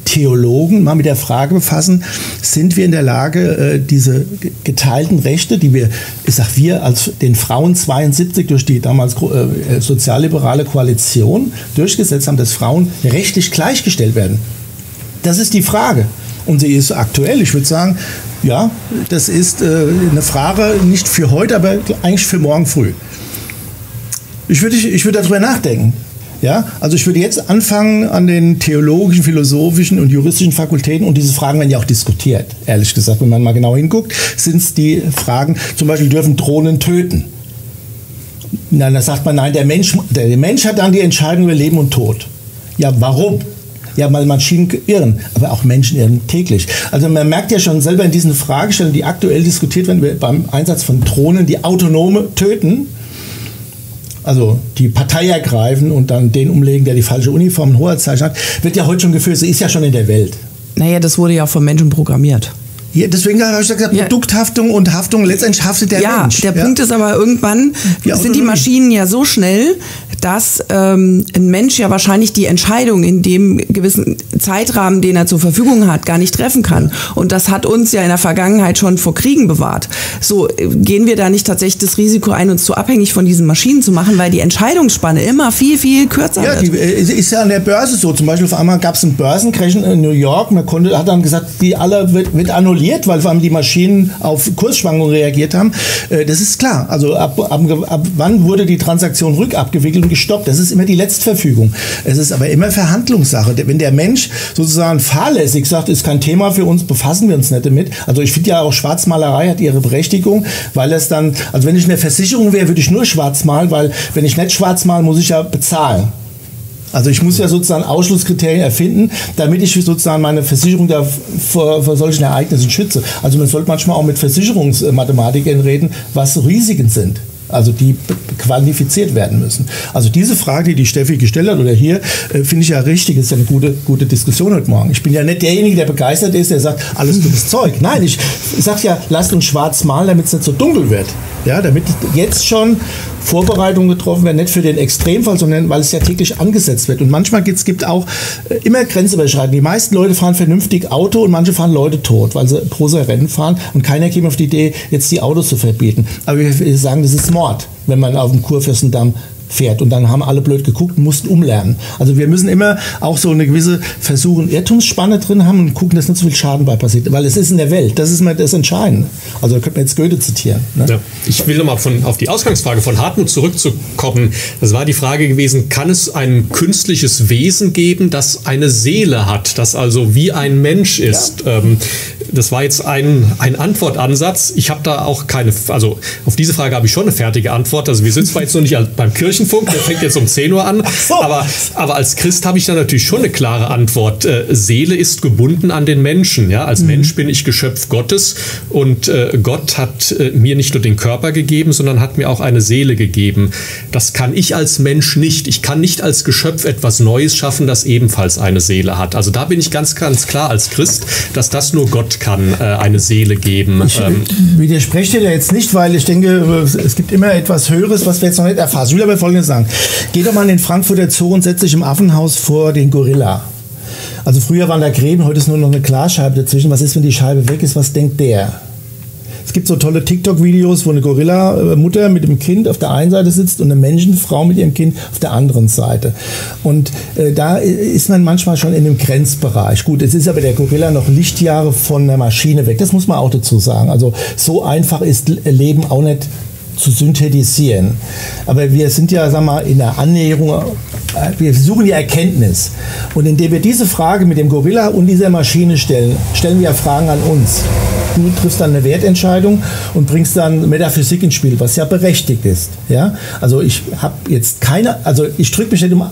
Theologen mal mit der Frage befassen, sind wir in der Lage, diese geteilten Rechte, die wir, ich sag wir, als den Frauen zweiundsiebzig durch die damals sozialliberale Koalition durchgesetzt haben, dass Frauen rechtlich gleichgestellt werden. Das ist die Frage. Und sie ist aktuell. Ich würde sagen, ja, das ist eine Frage nicht für heute, aber eigentlich für morgen früh. Ich würde, ich würde darüber nachdenken. Ja? Also ich würde jetzt anfangen an den theologischen, philosophischen und juristischen Fakultäten, und diese Fragen werden ja auch diskutiert, ehrlich gesagt. Wenn man mal genau hinguckt, sind es die Fragen, zum Beispiel, dürfen Drohnen töten? Nein, da sagt man, nein, der Mensch, der Mensch hat dann die Entscheidung über Leben und Tod. Ja, warum? Ja, weil Maschinen irren, aber auch Menschen irren täglich. Also man merkt ja schon selber in diesen Fragestellungen, die aktuell diskutiert werden beim Einsatz von Drohnen, die autonome töten, also die Partei ergreifen und dann den umlegen, der die falsche Uniform und Hoheitszeichen hat, wird ja heute schon geführt, sie ist ja schon in der Welt. Naja, das wurde ja auch von Menschen programmiert. Ja, deswegen habe ich gesagt, ja. Produkthaftung und Haftung, letztendlich haftet der ja, Mensch. Der ja, der Punkt ist aber, irgendwann ja, sind die Maschinen ja so schnell, dass ähm, ein Mensch ja wahrscheinlich die Entscheidung in dem gewissen Zeitrahmen, den er zur Verfügung hat, gar nicht treffen kann. Und das hat uns ja in der Vergangenheit schon vor Kriegen bewahrt. So, gehen wir da nicht tatsächlich das Risiko ein, uns zu abhängig von diesen Maschinen zu machen, weil die Entscheidungsspanne immer viel, viel kürzer ja, wird. Ja, ist ja an der Börse so. Zum Beispiel auf einmal gab es einen Börsencrash in New York. Man konnte, hat dann gesagt, die alle wird, wird annulliert. verliert, weil vor allem die Maschinen auf Kursschwankungen reagiert haben. Äh, das ist klar. Also ab, ab, ab wann wurde die Transaktion rückabgewickelt und gestoppt? Das ist immer die Letztverfügung. Es ist aber immer Verhandlungssache. Wenn der Mensch sozusagen fahrlässig sagt, ist kein Thema für uns, befassen wir uns nicht damit. Also ich finde ja auch, Schwarzmalerei hat ihre Berechtigung, weil es dann, also wenn ich eine Versicherung wäre, würde ich nur schwarz malen, weil wenn ich nicht schwarz malen, muss ich ja bezahlen. Also ich muss ja sozusagen Ausschlusskriterien erfinden, damit ich sozusagen meine Versicherung da vor, vor solchen Ereignissen schütze. Also man sollte manchmal auch mit Versicherungsmathematikern reden, was Risiken sind, also die quantifiziert werden müssen. Also diese Frage, die die Steffi gestellt hat oder hier, äh, finde ich ja richtig. Das ist ja eine gute, gute Diskussion heute Morgen. Ich bin ja nicht derjenige, der begeistert ist, der sagt, alles dummes Zeug. Nein, ich sage ja, lasst uns schwarz malen, damit es nicht so dunkel wird. Ja, damit jetzt schon Vorbereitungen getroffen werden, nicht für den Extremfall, sondern weil es ja täglich angesetzt wird. Und manchmal gibt's, gibt es auch äh, immer grenzüberschreitend. Die meisten Leute fahren vernünftig Auto und manche fahren Leute tot, weil sie große Rennen fahren und keiner käme auf die Idee, jetzt die Autos zu verbieten. Aber wir, wir sagen, das ist Mord, wenn man auf dem Kurfürstendamm fährt. Und dann haben alle blöd geguckt und mussten umlernen. Also wir müssen immer auch so eine gewisse versuchen Irrtumsspanne drin haben und gucken, dass nicht so viel Schaden bei passiert. Weil es ist in der Welt. Das ist mal das Entscheidende. Also da könnte man jetzt Goethe zitieren. Ne? Ja. Ich will nochmal auf die Ausgangsfrage von Hartmut zurückzukommen. Das war die Frage gewesen, kann es ein künstliches Wesen geben, das eine Seele hat, das also wie ein Mensch ist? Ja. Ähm, das war jetzt ein, ein Antwortansatz. Ich habe da auch keine, also auf diese Frage habe ich schon eine fertige Antwort. Also wir sind zwar jetzt noch nicht beim Kirchen Kirchenfunk, der fängt jetzt um zehn Uhr an, so. aber, aber als Christ habe ich da natürlich schon eine klare Antwort. Äh, Seele ist gebunden an den Menschen. Ja? Als mhm. Mensch bin ich Geschöpf Gottes und äh, Gott hat äh, mir nicht nur den Körper gegeben, sondern hat mir auch eine Seele gegeben. Das kann ich als Mensch nicht. Ich kann nicht als Geschöpf etwas Neues schaffen, das ebenfalls eine Seele hat. Also da bin ich ganz, ganz klar als Christ, dass das nur Gott kann, äh, eine Seele geben. Ich ähm, widerspreche dir jetzt nicht, weil ich denke, es gibt immer etwas Höheres, was wir jetzt noch nicht erfassen. Ich will aber Folgendes sagen. Geh doch mal in den Frankfurter Zoo und setz dich im Affenhaus vor den Gorilla. Also früher waren da Gräben, heute ist nur noch eine Glasscheibe dazwischen. Was ist, wenn die Scheibe weg ist? Was denkt der? Es gibt so tolle TikTok-Videos, wo eine Gorilla-Mutter mit dem Kind auf der einen Seite sitzt und eine Menschenfrau mit ihrem Kind auf der anderen Seite. Und äh, da ist man manchmal schon in einem Grenzbereich. Gut, es ist aber der Gorilla noch Lichtjahre von der Maschine weg. Das muss man auch dazu sagen. Also so einfach ist Leben auch nicht zu synthetisieren. Aber wir sind ja, sagen wir mal, in der Annäherung, wir suchen die Erkenntnis. Und indem wir diese Frage mit dem Gorilla und dieser Maschine stellen, stellen wir Fragen an uns. Du triffst dann eine Wertentscheidung und bringst dann Metaphysik ins Spiel, was ja berechtigt ist. Ja? Also ich habe jetzt keine, also ich drücke mich nicht um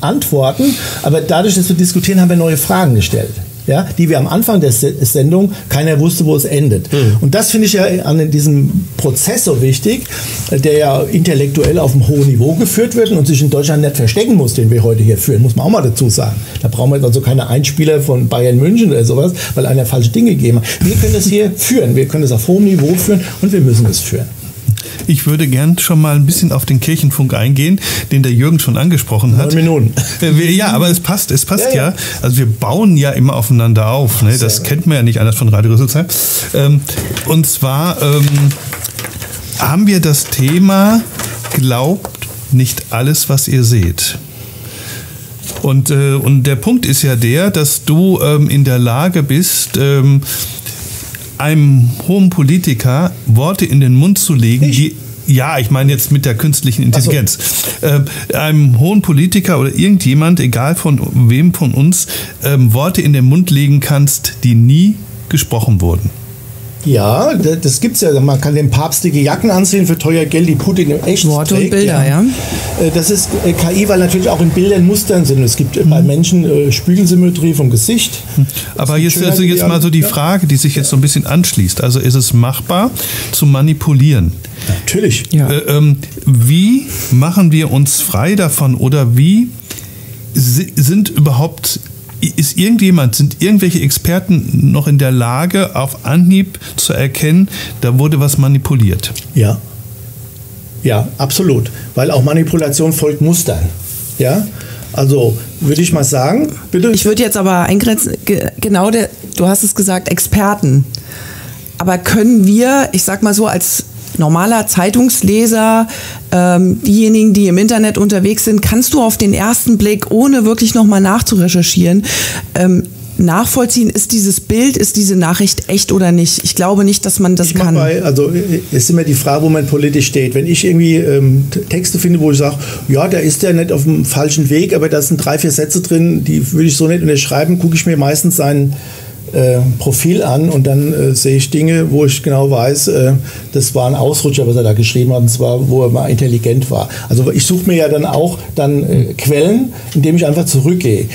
Antworten, aber dadurch, dass wir diskutieren, haben wir neue Fragen gestellt. Ja, die wir am Anfang der Sendung, keiner wusste, wo es endet. Mhm. Und das finde ich ja an diesem Prozess so wichtig, der ja intellektuell auf einem hohen Niveau geführt wird und sich in Deutschland nicht verstecken muss, den wir heute hier führen, muss man auch mal dazu sagen. Da brauchen wir jetzt also keine Einspieler von Bayern München oder sowas, weil einer falsche Dinge gegeben hat. Wir können das hier führen, wir können das auf hohem Niveau führen und wir müssen es führen. Ich würde gern schon mal ein bisschen auf den Kirchenfunk eingehen, den der Jürgen schon angesprochen hat. Neun Minuten. Ja, aber es passt, es passt ja. ja. ja. Also wir bauen ja immer aufeinander auf. Ne? Das kennt man ja nicht anders von Radio Rüsselsheim. Und zwar ähm, haben wir das Thema, glaubt nicht alles, was ihr seht. Und, äh, und der Punkt ist ja der, dass du ähm, in der Lage bist, ähm, einem hohen Politiker Worte in den Mund zu legen, die, ja, ich meine jetzt mit der künstlichen Intelligenz, äh, einem hohen Politiker oder irgendjemand, egal von wem von uns, ähm, Worte in den Mund legen kannst, die nie gesprochen wurden. Ja, das gibt's ja. Man kann dem Papst dicke Jacken anziehen für teuer Geld, die Putin im Echt Worte trägt. Und Bilder, ja. ja. Das ist K I, weil natürlich auch in Bildern Mustern sind. Es gibt mhm. bei Menschen Spiegelsymmetrie vom Gesicht. Aber jetzt, also jetzt mal so die Frage, die sich jetzt so ein bisschen anschließt. Also ist es machbar zu manipulieren? Natürlich. Ja. Äh, ähm, wie machen wir uns frei davon oder wie sind überhaupt... Ist irgendjemand, sind irgendwelche Experten noch in der Lage, auf Anhieb zu erkennen, da wurde was manipuliert? Ja. Ja, absolut. Weil auch Manipulation folgt Mustern. Ja? Also würde ich mal sagen, bitte. Ich würde jetzt aber eingrenzen, genau, der, du hast es gesagt, Experten. Aber können wir, ich sag mal so, als normaler Zeitungsleser, ähm, diejenigen, die im Internet unterwegs sind, kannst du auf den ersten Blick, ohne wirklich nochmal nachzurecherchieren, ähm, nachvollziehen, ist dieses Bild, ist diese Nachricht echt oder nicht? Ich glaube nicht, dass man das ich kann. Bei, also ist immer die Frage, wo man politisch steht. Wenn ich irgendwie ähm, Texte finde, wo ich sage, ja, da ist der nicht auf dem falschen Weg, aber da sind drei, vier Sätze drin, die würde ich so nicht unterschreiben, gucke ich mir meistens sein äh, Profil an und dann äh, sehe ich Dinge, wo ich genau weiß, äh, das war ein Ausrutscher, was er da geschrieben hat, und zwar, wo er mal intelligent war. Also ich suche mir ja dann auch dann äh, Quellen, indem ich einfach zurückgehe.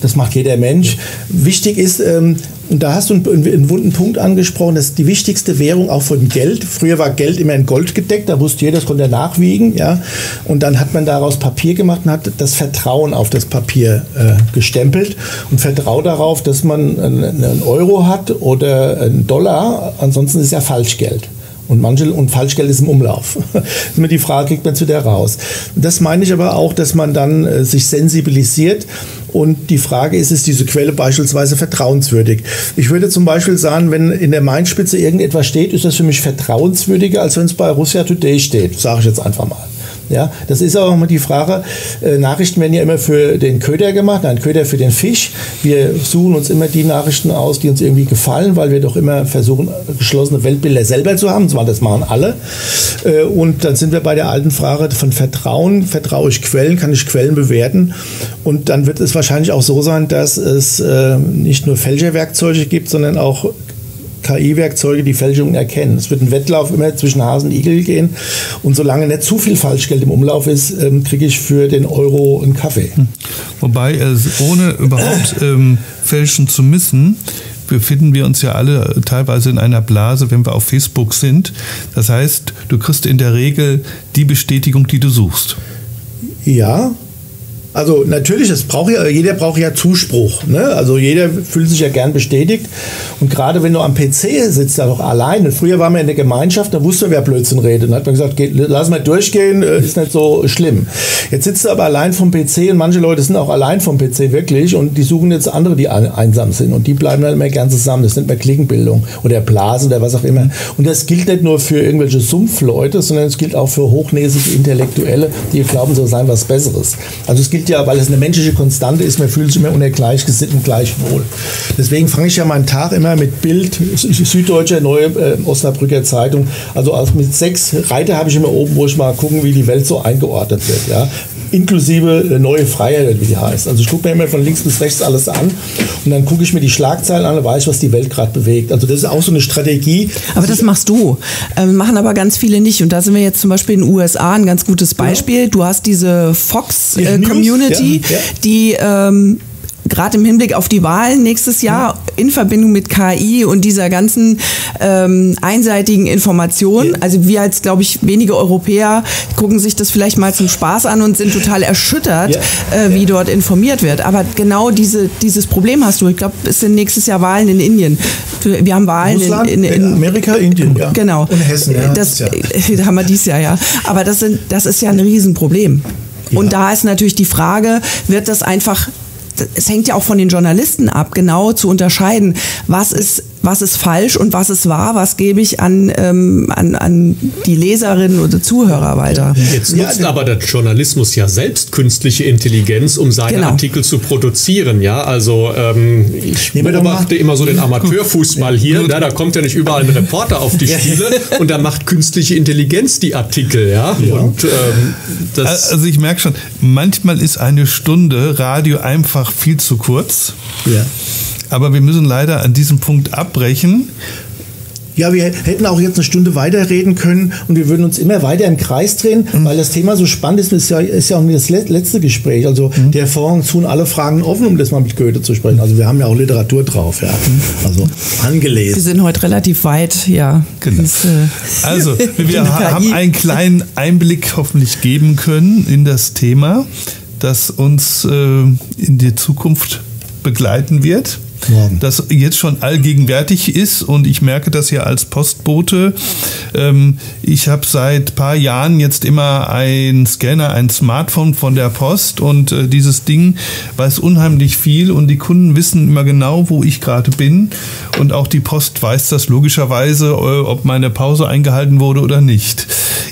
Das macht jeder Mensch. Wichtig ist, ähm, und da hast du einen, einen wunden Punkt angesprochen, dass die wichtigste Währung auch von Geld, früher war Geld immer in Gold gedeckt, da wusste jeder, das konnte er nachwiegen, ja. Und dann hat man daraus Papier gemacht und hat das Vertrauen auf das Papier äh, gestempelt und vertraut darauf, dass man einen Euro hat oder einen Dollar, ansonsten ist ja Falschgeld. Und, manche, und Falschgeld ist im Umlauf. Ist immer die Frage, kriegt man zu der raus? Das meine ich aber auch, dass man dann äh, sich sensibilisiert. Und die Frage ist, ist diese Quelle beispielsweise vertrauenswürdig? Ich würde zum Beispiel sagen, wenn in der Mainspitze irgendetwas steht, ist das für mich vertrauenswürdiger, als wenn es bei Russia Today steht. Sage ich jetzt einfach mal. Ja, das ist aber auch mal die Frage, äh, Nachrichten werden ja immer für den Köder gemacht, nein, Köder für den Fisch. Wir suchen uns immer die Nachrichten aus, die uns irgendwie gefallen, weil wir doch immer versuchen, geschlossene Weltbilder selber zu haben, das machen alle. Äh, und dann sind wir bei der alten Frage von Vertrauen, vertraue ich Quellen, kann ich Quellen bewerten? Und dann wird es wahrscheinlich auch so sein, dass es äh, nicht nur Fälscherwerkzeuge gibt, sondern auch K I-Werkzeuge, die Fälschungen erkennen. Es wird ein Wettlauf immer zwischen Hasen und Igel gehen. Und solange nicht zu viel Falschgeld im Umlauf ist, ähm, kriege ich für den Euro einen Kaffee. Wobei, äh, ohne überhaupt ähm, fälschen zu müssen, befinden wir uns ja alle teilweise in einer Blase, wenn wir auf Facebook sind. Das heißt, du kriegst in der Regel die Bestätigung, die du suchst. Ja. Also natürlich, das braucht ja, jeder braucht ja Zuspruch, ne? Also jeder fühlt sich ja gern bestätigt. Und gerade wenn du am P C sitzt, da doch alleine. Früher waren wir in der Gemeinschaft, da wusste man, wer Blödsinn redet. Dann hat man gesagt, geh, lass mal durchgehen, ist nicht so schlimm. Jetzt sitzt du aber allein vom P C und manche Leute sind auch allein vom P C wirklich und die suchen jetzt andere, die einsam sind. Und die bleiben dann immer gern zusammen. Das nennt man Klickenbildung oder Blasen oder was auch immer. Und das gilt nicht nur für irgendwelche Sumpfleute, sondern es gilt auch für hochnäsige Intellektuelle, die glauben, so sein was Besseres. Also es gilt ja, weil es eine menschliche Konstante ist, man fühlt sich immer unter Gleichgesinnten gleichwohl. Deswegen fange ich ja meinen Tag immer mit Bild, Süddeutscher, Neue äh, Osnabrücker Zeitung, also mit sechs Reiter habe ich immer oben, wo ich mal gucken, wie die Welt so eingeordnet wird, ja. Inklusive äh, Neue Freiheit, wie die heißt. Also ich gucke mir immer von links bis rechts alles an und dann gucke ich mir die Schlagzeilen an und weiß, was die Welt gerade bewegt. Also das ist auch so eine Strategie. Aber das machst du. Ähm, machen aber ganz viele nicht und da sind wir jetzt zum Beispiel in den U S A ein ganz gutes Beispiel. Ja. Du hast diese Fox-Community, äh, Community, ja, ja. die ähm, gerade im Hinblick auf die Wahlen nächstes Jahr ja. in Verbindung mit K I und dieser ganzen ähm, einseitigen Information, ja. also wir als, glaube ich, wenige Europäer gucken sich das vielleicht mal zum Spaß an und sind total erschüttert, ja. äh, wie ja. dort informiert wird. Aber genau diese, dieses Problem hast du. Ich glaube, es sind nächstes Jahr Wahlen in Indien. Wir haben Wahlen Russland, in, in, in, in Amerika, Indien, ja. Genau. Und Hessen, ja. Das, ja. haben wir dieses Jahr, ja. Aber das, sind, das ist ja ein Riesenproblem. Ja. Und da ist natürlich die Frage, wird das einfach, es hängt ja auch von den Journalisten ab, genau zu unterscheiden, was ist, was ist falsch und was ist wahr, was gebe ich an, ähm, an, an die Leserinnen oder Zuhörer weiter. Jetzt nutzt ja, aber der Journalismus ja selbst künstliche Intelligenz, um seine genau. Artikel zu produzieren. Ja, also ähm, ich Nehmen beobachte immer so den Amateurfußball hier, ja, da kommt ja nicht überall ein Reporter auf die Spiele und da macht künstliche Intelligenz die Artikel. Ja? Ja. Und, ähm, das also ich merke schon, manchmal ist eine Stunde Radio einfach viel zu kurz. Ja. Aber wir müssen leider an diesem Punkt abbrechen. Ja, wir hätten auch jetzt eine Stunde weiterreden können und wir würden uns immer weiter im Kreis drehen, mhm. weil das Thema so spannend ist. Das ist ja, ist ja auch das letzte Gespräch. Also mhm. der Vorhang zu und alle Fragen offen, um das mal mit Goethe zu sprechen. Also wir haben ja auch Literatur drauf, ja. Also angelesen. Wir sind heute relativ weit, ja. Genau. Das, äh, also wir haben einen kleinen Einblick hoffentlich geben können in das Thema, das uns äh, in die Zukunft begleiten wird. Morgen. Das jetzt schon allgegenwärtig ist und ich merke das ja als Postbote. Ähm, ich habe seit ein paar Jahren jetzt immer einen Scanner, ein Smartphone von der Post und äh, dieses Ding weiß unheimlich viel und die Kunden wissen immer genau, wo ich gerade bin und auch die Post weiß das logischerweise, äh, ob meine Pause eingehalten wurde oder nicht.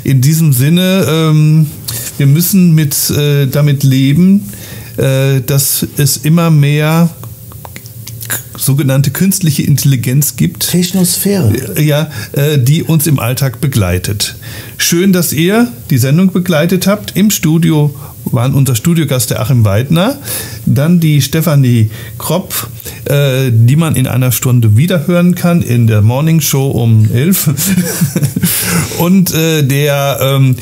In diesem Sinne, ähm, wir müssen mit, äh, damit leben, äh, dass es immer mehr sogenannte künstliche Intelligenz gibt. Technosphäre. Ja, die uns im Alltag begleitet. Schön, dass ihr die Sendung begleitet habt. Im Studio waren unser Studiogast der Achim Weidner, dann die Stefanie Kropp, äh, die man in einer Stunde wiederhören kann in der Morning Show um elf und äh, der ähm,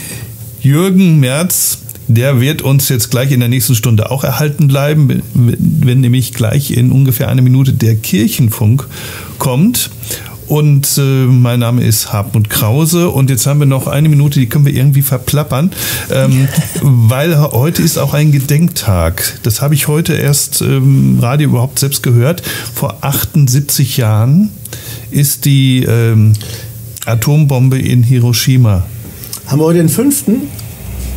Jürgen Merz, der wird uns jetzt gleich in der nächsten Stunde auch erhalten bleiben, wenn nämlich gleich in ungefähr eine Minute der Kirchenfunk kommt. Und äh, mein Name ist Hartmut Krause und jetzt haben wir noch eine Minute, die können wir irgendwie verplappern, ähm, weil heute ist auch ein Gedenktag. Das habe ich heute erst im ähm, Radio überhaupt selbst gehört. Vor achtundsiebzig Jahren ist die ähm, Atombombe in Hiroshima. Haben wir heute den fünften?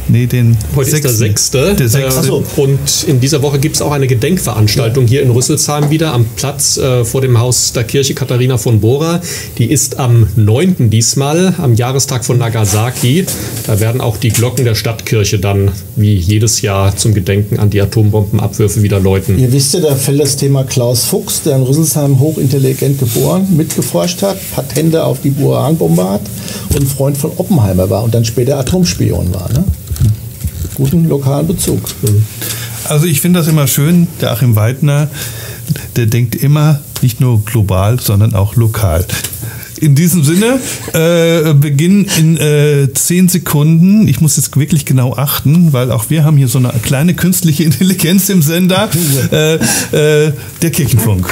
Nee, den Heute sechsten. Ist der sechste. Der sechste. Äh, so. Und in dieser Woche gibt es auch eine Gedenkveranstaltung hier in Rüsselsheim wieder am Platz äh, vor dem Haus der Kirche Katharina von Bora. Die ist am neunten diesmal, am Jahrestag von Nagasaki. Da werden auch die Glocken der Stadtkirche dann wie jedes Jahr zum Gedenken an die Atombombenabwürfe wieder läuten. Ihr wisst ja, da fällt das Thema Klaus Fuchs, der in Rüsselsheim hochintelligent geboren, mitgeforscht hat, Patente auf die Uranbombe hat und Freund von Oppenheimer war und dann später Atomspion war, ne? Guten lokalen Bezug. Also ich finde das immer schön, der Achim Weidner, der denkt immer nicht nur global, sondern auch lokal. In diesem Sinne, äh, Beginn in äh, zehn Sekunden. Ich muss jetzt wirklich genau achten, weil auch wir haben hier so eine kleine künstliche Intelligenz im Sender, äh, äh, der Kirchenfunk.